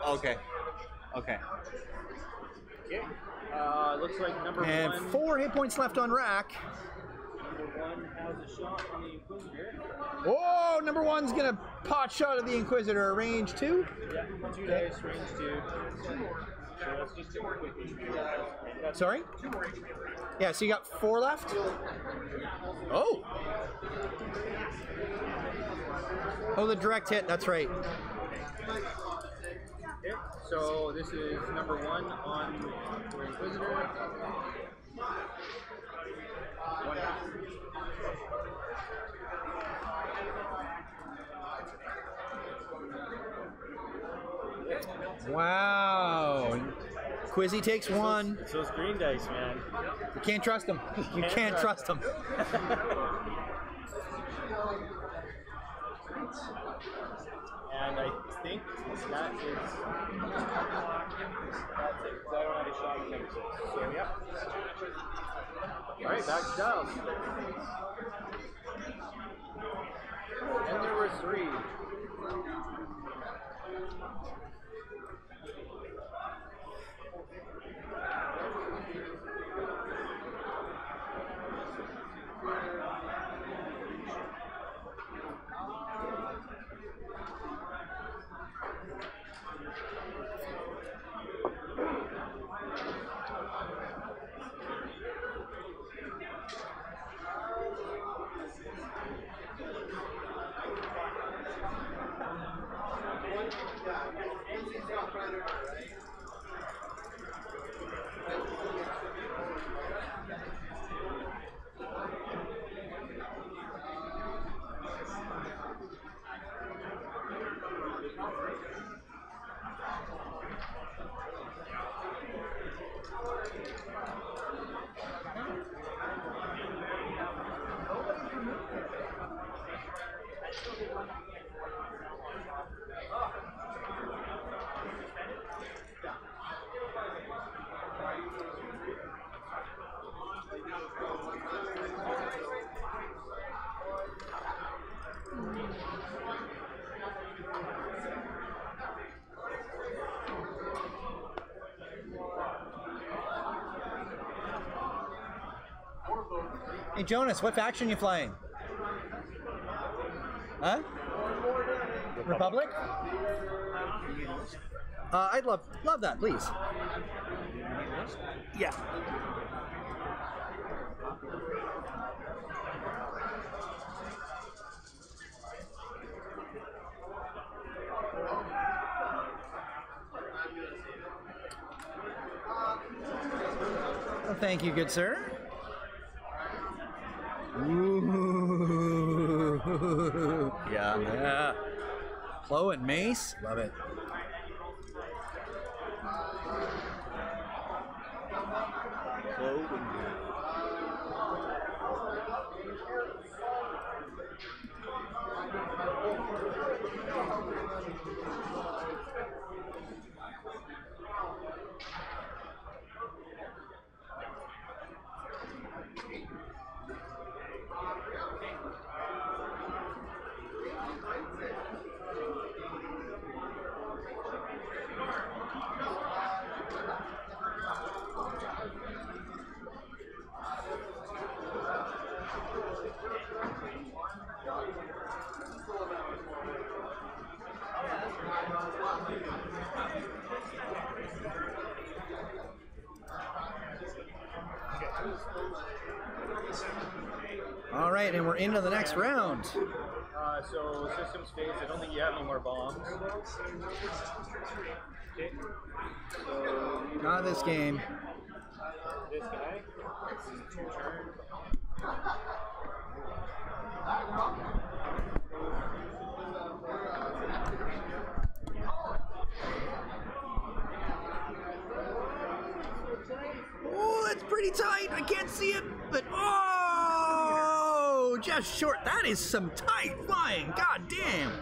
Okay. Okay. Okay. Looks like number 1. And 4 hit points left on Rak. Number 1 has a shot on the Inquisitor. Oh, number 1's gonna pot shot at the Inquisitor. Range 2? Yeah, 2 dice, range 2. Sorry? Yeah, so you got 4 left? Oh! Oh, the direct hit, that's right. So this is number 1 on the Inquisitor. 1 out. Wow. Quizzy takes one. It's those green dice, man. You can't trust them. You can't trust them. And I think that is. That's it. Because I don't have a shot in Tempest. So, yeah. All right, back down. And there were three. Hey Jonas, what faction are you flying? Huh? Republic? I'd love that, please. Yeah. Well, thank you, good sir. Ooh. Yeah. Yeah. Flo and Mace. Love it. Flo and Mace. All right, and we're into the next round. So systems phase. I don't think you have any more bombs. Okay. So not this game. This guy. Oh, that's pretty tight. I can't see it, but oh, just short. That is some tight flying. God damn.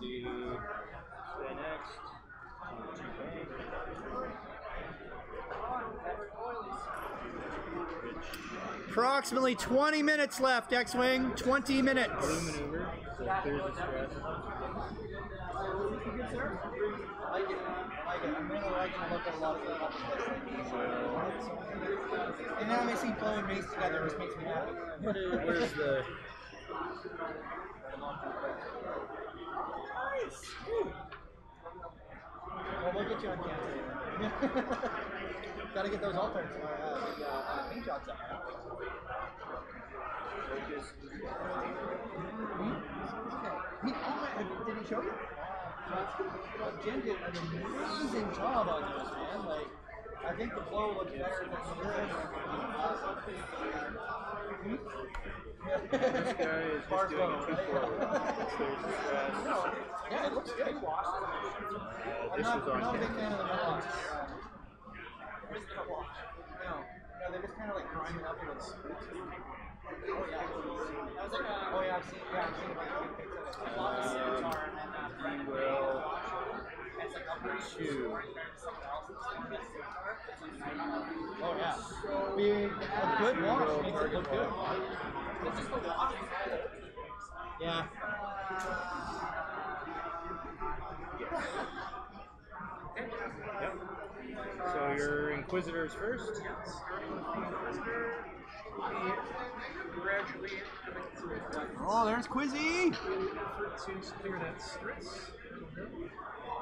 See. Next. Approximately 20 minutes left, X-Wing. 20 minutes. And now I see Flo and Mace together, which makes me happy. Where's the... Nice! Well, we'll get you on camera. Gotta get those alternatives for paint jobs out. Did he show you? Jim did an amazing job on those, man. Like, I think the flow looks better than this. This guy is just doing it too forward. there's no. Yeah, it looks good. I'm not a big fan of the Melox. No, they're just kind of like grinding up with it. Oh yeah, I've seen a bunch of good pics of it. Oh yeah. A good wash makes it look good. It's just the wash. Yeah. Yep. So your Inquisitors first? Oh, there's Quizzy!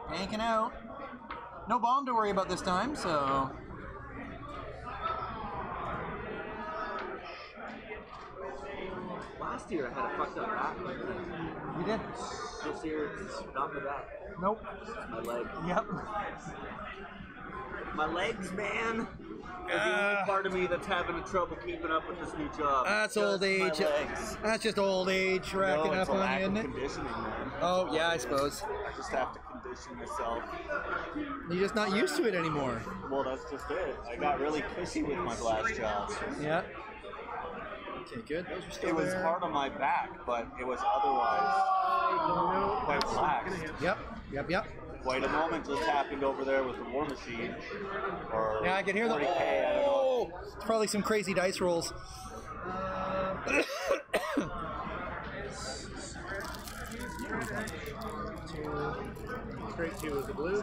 Tanking out. No bomb to worry about this time, so... Last year I had a fucked up back. You did? This year it's not my back. Nope. My leg. Yep. My legs, man. Is the only part of me that's having trouble keeping up with this new job. That's just old age. That's just old age racking up on you, isn't it? Conditioning, man. Oh yeah, I suppose. I just have to condition myself. You're just not used to it anymore. Well, that's just it. I got really pissy with my last job. Yeah. Okay, good. It was hard on my back, but it was otherwise quite relaxed. Yep. Wait a moment, just happened over there with the War Machine. Or yeah, I can hear the. Oh, it's probably some crazy dice rolls. Straight two with the blue. Oh,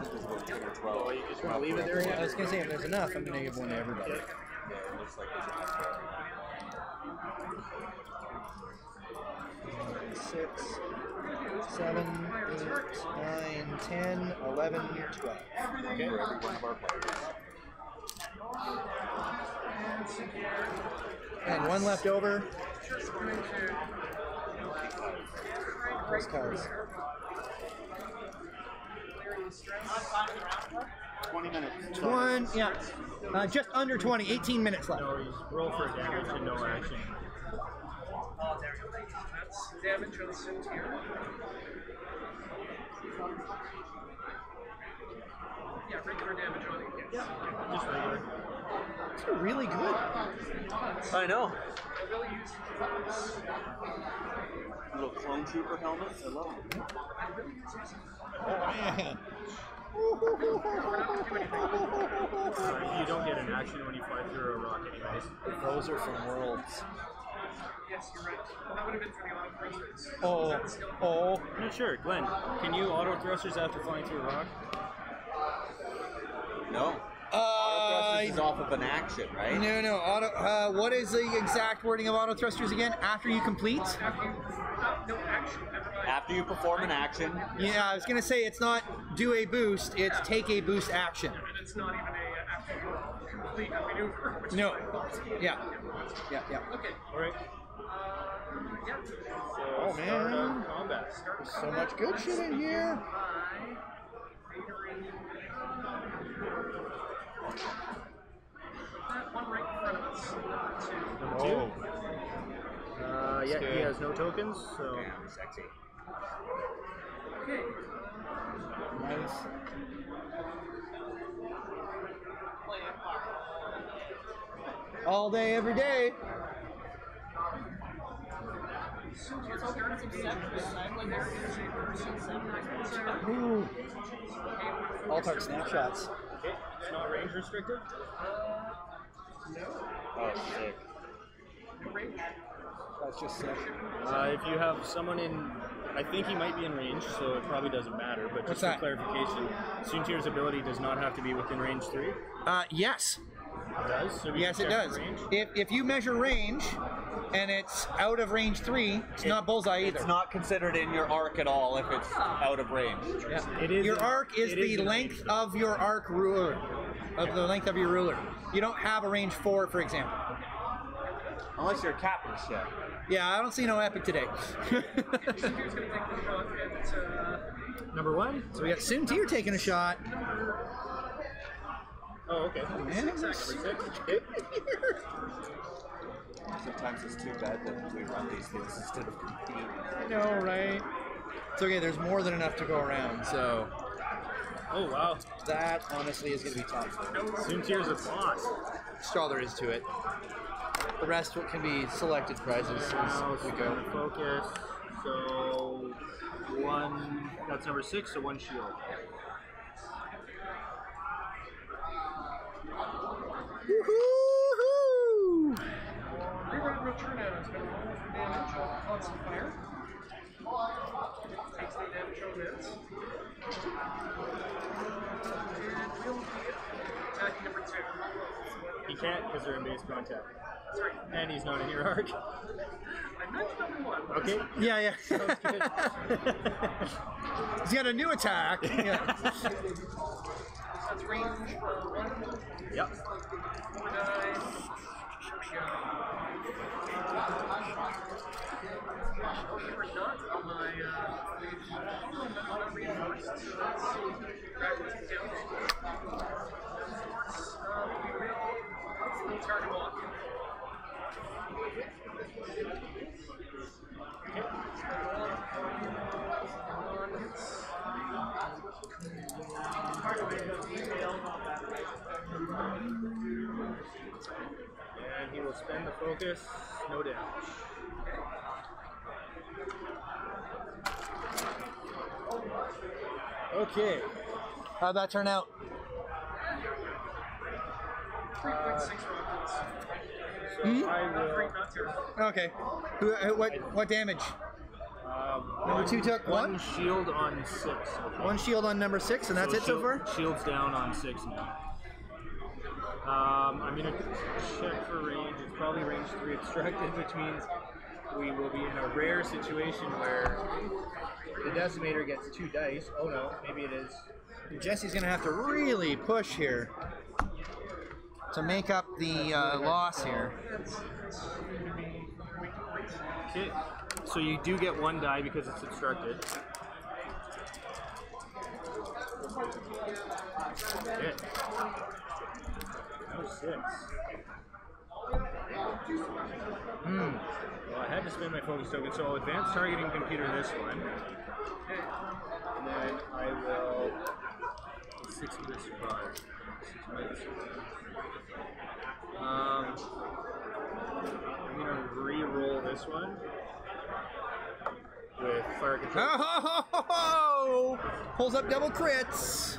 you just want to leave it there? Yeah, I was gonna say if there's enough, I'm gonna give one to everybody. Yeah, it looks like there's enough. 6, 7, 8, 9, 10, 11, 12. Okay, for every one of our players. And one left over. Those cards. 20 minutes. Just under 20, 18 minutes left. Roll for damage and no action. Oh, there we go. That's damage on the Soontir. Yeah, regular damage on it. Yes. Yeah. Just regular. These are really good. I know. Little clone trooper helmets. I love them. Oh, man. You don't get an action when you fly through a rock, anyways. Those are from Worlds. Yes, you're right. That would have been for the auto thrusters. Oh. I'm not sure. Glenn, can you auto thrusters after flying through a rock? No. Auto thrusters is off of an action, right? No. What is the exact wording of auto thrusters again? After you complete? After you perform an action. Yeah, I was going to say it's not do a boost, it's take a boost action. And it's not even a after you complete a maneuver. Which no. Yeah. Okay. All right. Yeah. So man. Combat. There's so much good shit in here. That one right in front of us. Number two. Yeah, he has no tokens, so. Yeah, sexy. Okay. Nice. All day, every day. Ooh. All target snapshots. Okay, it's not range restricted? No. Oh, sick. That's just sick. If you have someone in, I think he might be in range, so it probably doesn't matter, but just for clarification, Soontir's ability does not have to be within range 3? Yes. It does? So yes, it does. If you measure range, and it's out of range 3, it's not bullseye either. It's not considered in your arc at all if it's out of range. Yeah. It is your arc is the length of your arc ruler, of the length of your ruler. You don't have a range 4, for example. Unless you're a captain, chef. Yeah, I don't see no epic today. Number 1. So we got Soontir taking a shot. Oh, okay. Man, there's so much good here. Sometimes it's too bad that we run these things instead of competing. I know, right? It's okay, there's more than enough to go around, so... Oh, wow. That, honestly, is going to be tough. Soontir's a boss. Straw there is to it. The rest can be selected prizes as we go. Focus. So, one... That's number 6, so one shield. Woo-hoo-hoo! Reroute return out is going to roll for damage on constant fire. Takes the damage on this. And we'll be attacking number 2. He can't because they're in base contact. That's right. And he's not in your arc. I meant number 1. Okay. Yeah, yeah. Sounds good. He's got a new attack. Yeah. That's range for 1. Yep. 4 dice. You were not on my reinforced. That's practically down. We will hopefully target block. And he will spend the focus, no damage. Okay. How'd that turn out? 3.6 rockets. So okay. What damage? Number 2 took one shield on 6. Okay. One shield on number 6, and that's so it so far? Shield's down on 6 now. I'm going to check for range. It's probably range 3 obstructed, which means we will be in a rare situation where the Decimator gets 2 dice. Oh no, maybe it is. Jesse's going to have to really push here to make up the loss here. Okay, so you do get 1 die because it's obstructed. Okay. Oh, 6. Well, I had to spend my focus token, so I'll advance targeting computer this one. Okay. And then I will... 6 minus 5. 6 minus 5. I'm going to re-roll this one. With fire control. Oh! Pulls up double crits!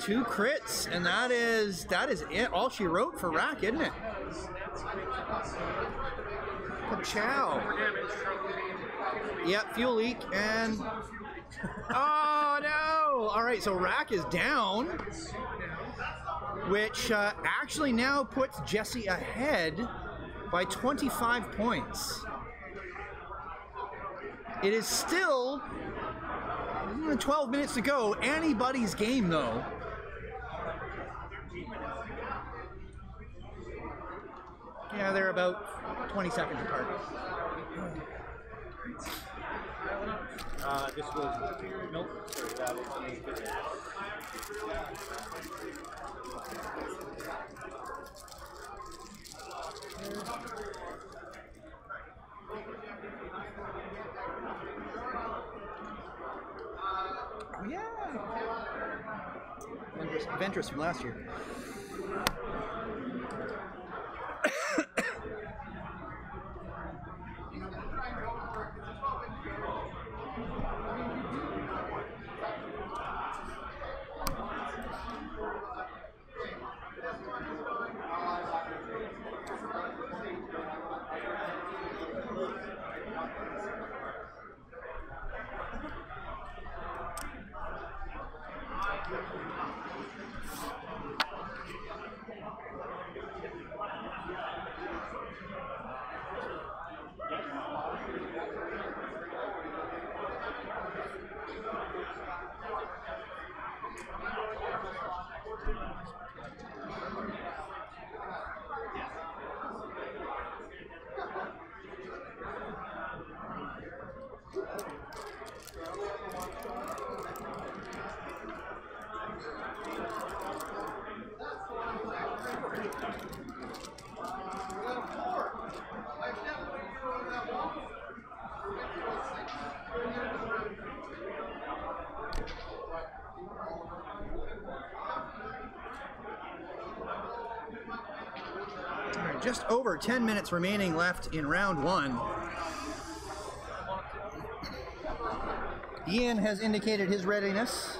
Two crits, and that is it. All she wrote for Rak, isn't it? Ka-chow. Yep, fuel leak and oh no! All right, so Rak is down, which actually now puts Jesse ahead by 25 points. It is still 12 minutes to go. Anybody's game, though. Yeah, they're about 20 seconds apart. This was milk. Yeah. Ventress from last year. right, just over 10 minutes remaining left in round one. Ian has indicated his readiness.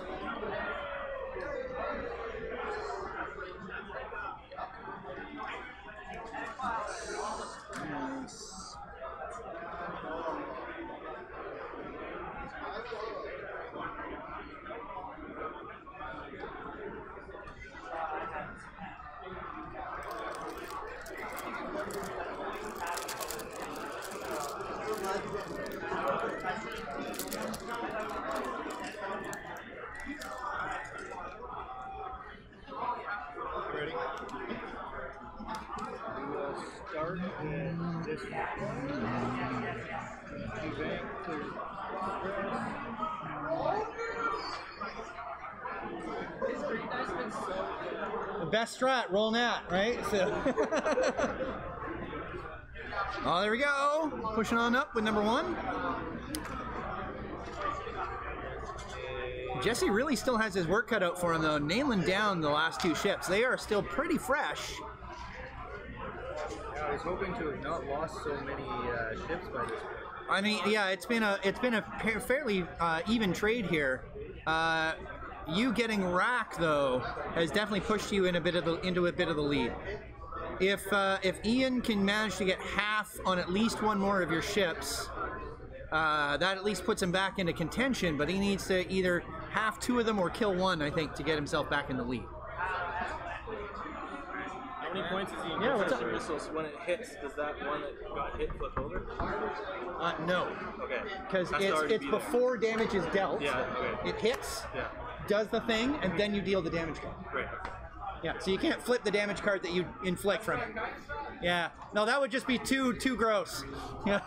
Best strat, roll nat, right? So oh, there we go. Pushing on up with number one. Jesse really still has his work cut out for him, though, nailing down the last two ships. They are still pretty fresh. Yeah, I was hoping to have not lost so many ships by this point. I mean, yeah, it's been a fairly even trade here. You getting Rak, though, has definitely pushed you in a bit of the, into a bit of the lead. If Ian can manage to get half on at least one more of your ships, that at least puts him back into contention, but he needs to either half two of them or kill one, I think, to get himself back in the lead. How many points is he in interceptor missiles? When it hits, does that one that got hit flip over? No. Okay. Because it's before damage is dealt. Yeah, okay. It hits. Yeah. Does the thing, and then you deal the damage card. Great. Yeah, so you can't flip the damage card that you inflict from it. Yeah. No, that would just be too gross. Yeah.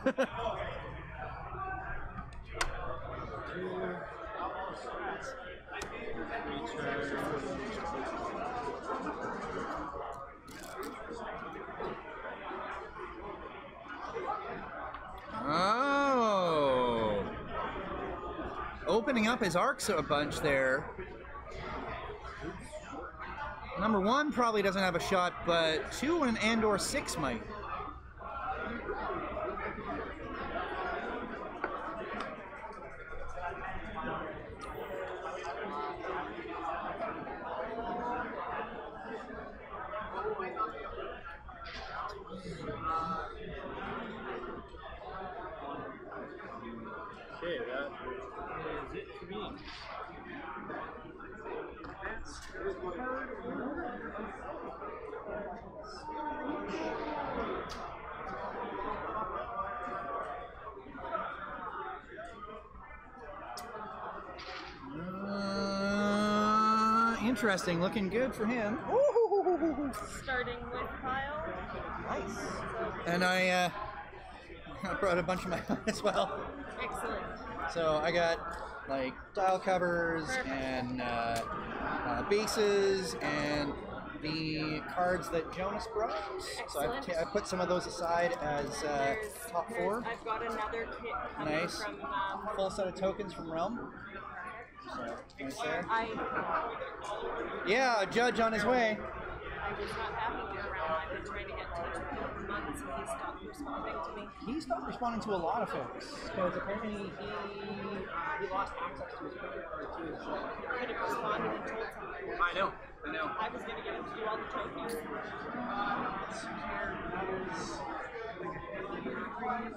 Opening up his arcs a bunch there. Number one probably doesn't have a shot, but two and Andor 6 might. Interesting, looking good for him. Ooh. Starting with Kyle. Nice. And I brought a bunch of my own as well. Excellent. So I got like dial covers and bases and the cards that Jonas brought. Excellent. So I put some of those aside as top four. I've got another kit coming from full set of tokens from Realm. So, nice there. Yeah, a judge on his way. I was not happy with Realm. I've been trying to get in touch with him for months, and he stopped responding to me. He stopped responding to a lot of folks because apparently he lost access to his credit card too. He could have responded and told something. I know. I was going to get him to do all the trophies. We're going to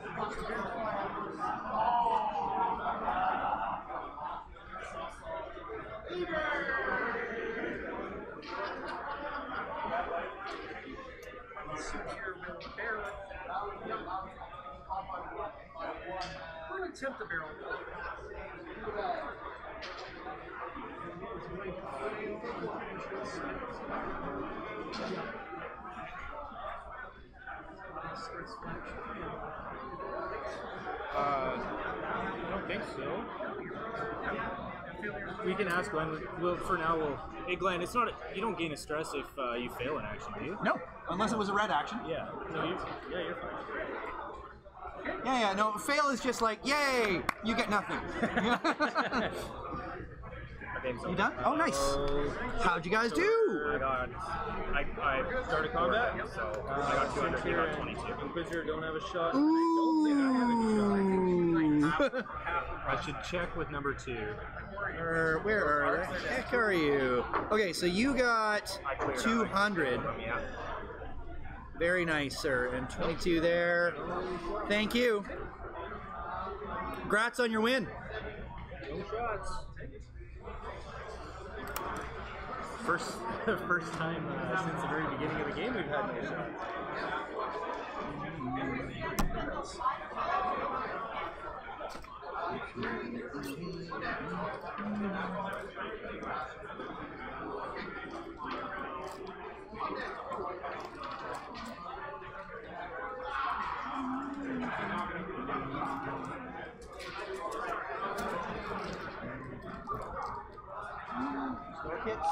attempt the barrel. I don't think so. We can ask Glenn. We'll, for now, we'll. Hey, Glenn, it's not. You don't gain a stress if you fail an action, do you? No, unless it was a red action. Yeah. No, you're fine. Yeah. No, fail is just like, yay, you get nothing. You done? Oh, nice. How'd you guys do? I got I started combat, so I got 200, you got 22. Inquisitor don't have a shot. Ooh. I don't think I have any shot. I should check with number 2. Where are the heck are you? Okay, so you got 200. Very nice, sir. And 22 there. Thank you. Congrats on your win. No shots. First time since the very beginning of the game we've had no shots. More kits.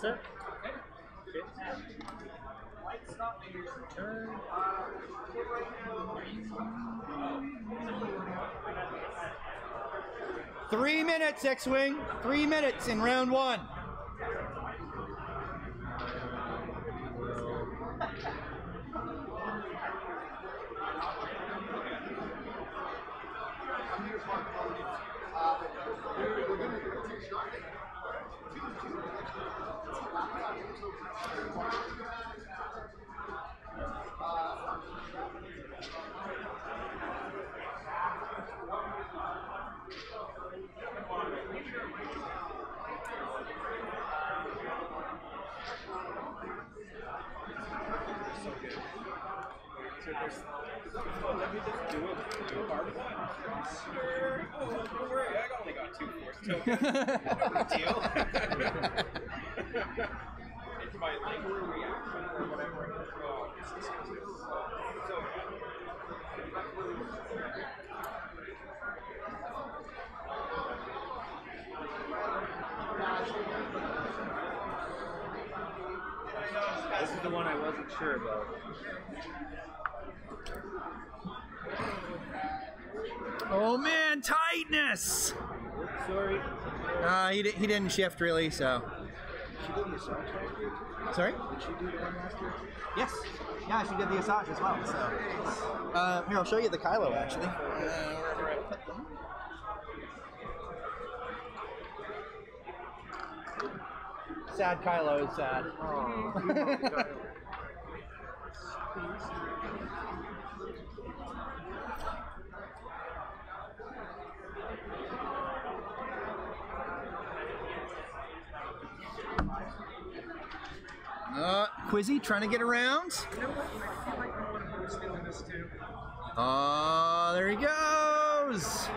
That's it. Turn. "3 minutes, X-Wing. 3 minutes in round one." This is the one I wasn't sure about. Oh man, tightness! Oops, sorry. He didn't shift really, so. She did the Asajj last year. Sorry? Did she do the one last year? Yes. Yeah, she did the Asajj as well, so. Here, I'll show you the Kylo, actually. Sad Kylo is sad. Oh. Quizzy trying to get around. There he goes.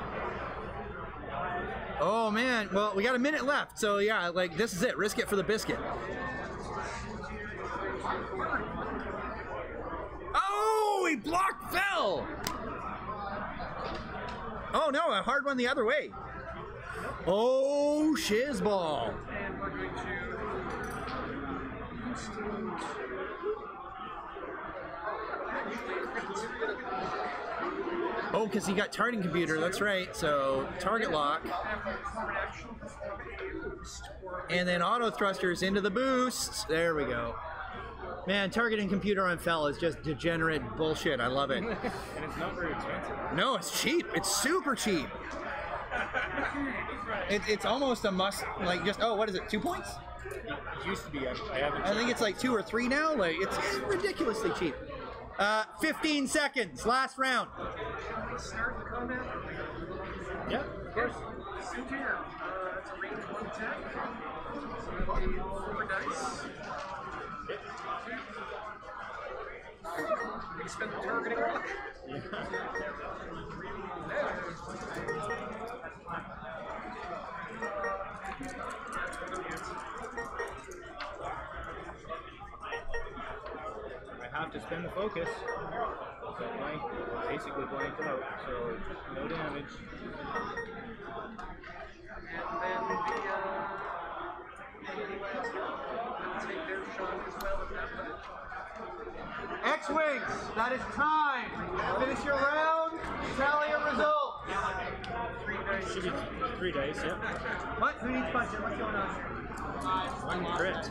Oh man, well, we got a minute left, so yeah, like this is it. Risk it for the biscuit. Oh, he blocked Fel. Oh no, a hard one the other way. Oh, shiz ball. Oh, because he got targeting computer, that's right, so target lock. And then auto thrusters into the boost. There we go. Man, targeting computer on Fel is just degenerate bullshit, I love it. And it's not very expensive. No, it's cheap, it's super cheap. It's almost a must, like just, oh, what is it, 2 points? It used to be, I haven't. I think it's like 2 or 3 now, like it's ridiculously cheap. 15 seconds, last round. Start the combat? Yeah, of course. Soontir, it's a range 1 attack. Four dice. We can spend the targeting rock. Yeah. I have to spend the focus. So blank, basically blanked out, so no damage. And then the last one will take their shot as well at that point. X-Wings, that is time. Finish your round, tally your results. 3 dice. Should be 3 dice, yep. Yeah. What? Who needs punching? What's going on? One crit.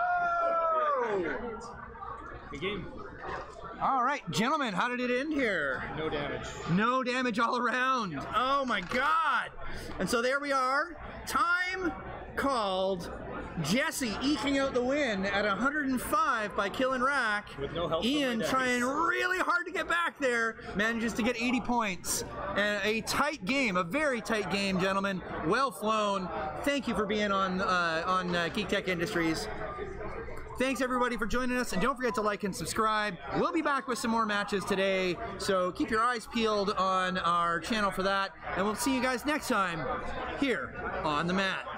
Oh! Good game. All right, gentlemen, how did it end here? No damage. No damage all around. Oh my God. And so there we are. Time called. Jesse eking out the win at 105 by killing Rak. With no help. Ian trying really hard to get back there, manages to get 80 points. And a tight game, a very tight game, gentlemen. Well flown. Thank you for being on Geektech Industries. Thanks everybody for joining us, and don't forget to like and subscribe. We'll be back with some more matches today, so keep your eyes peeled on our channel for that, and we'll see you guys next time here on The Mat.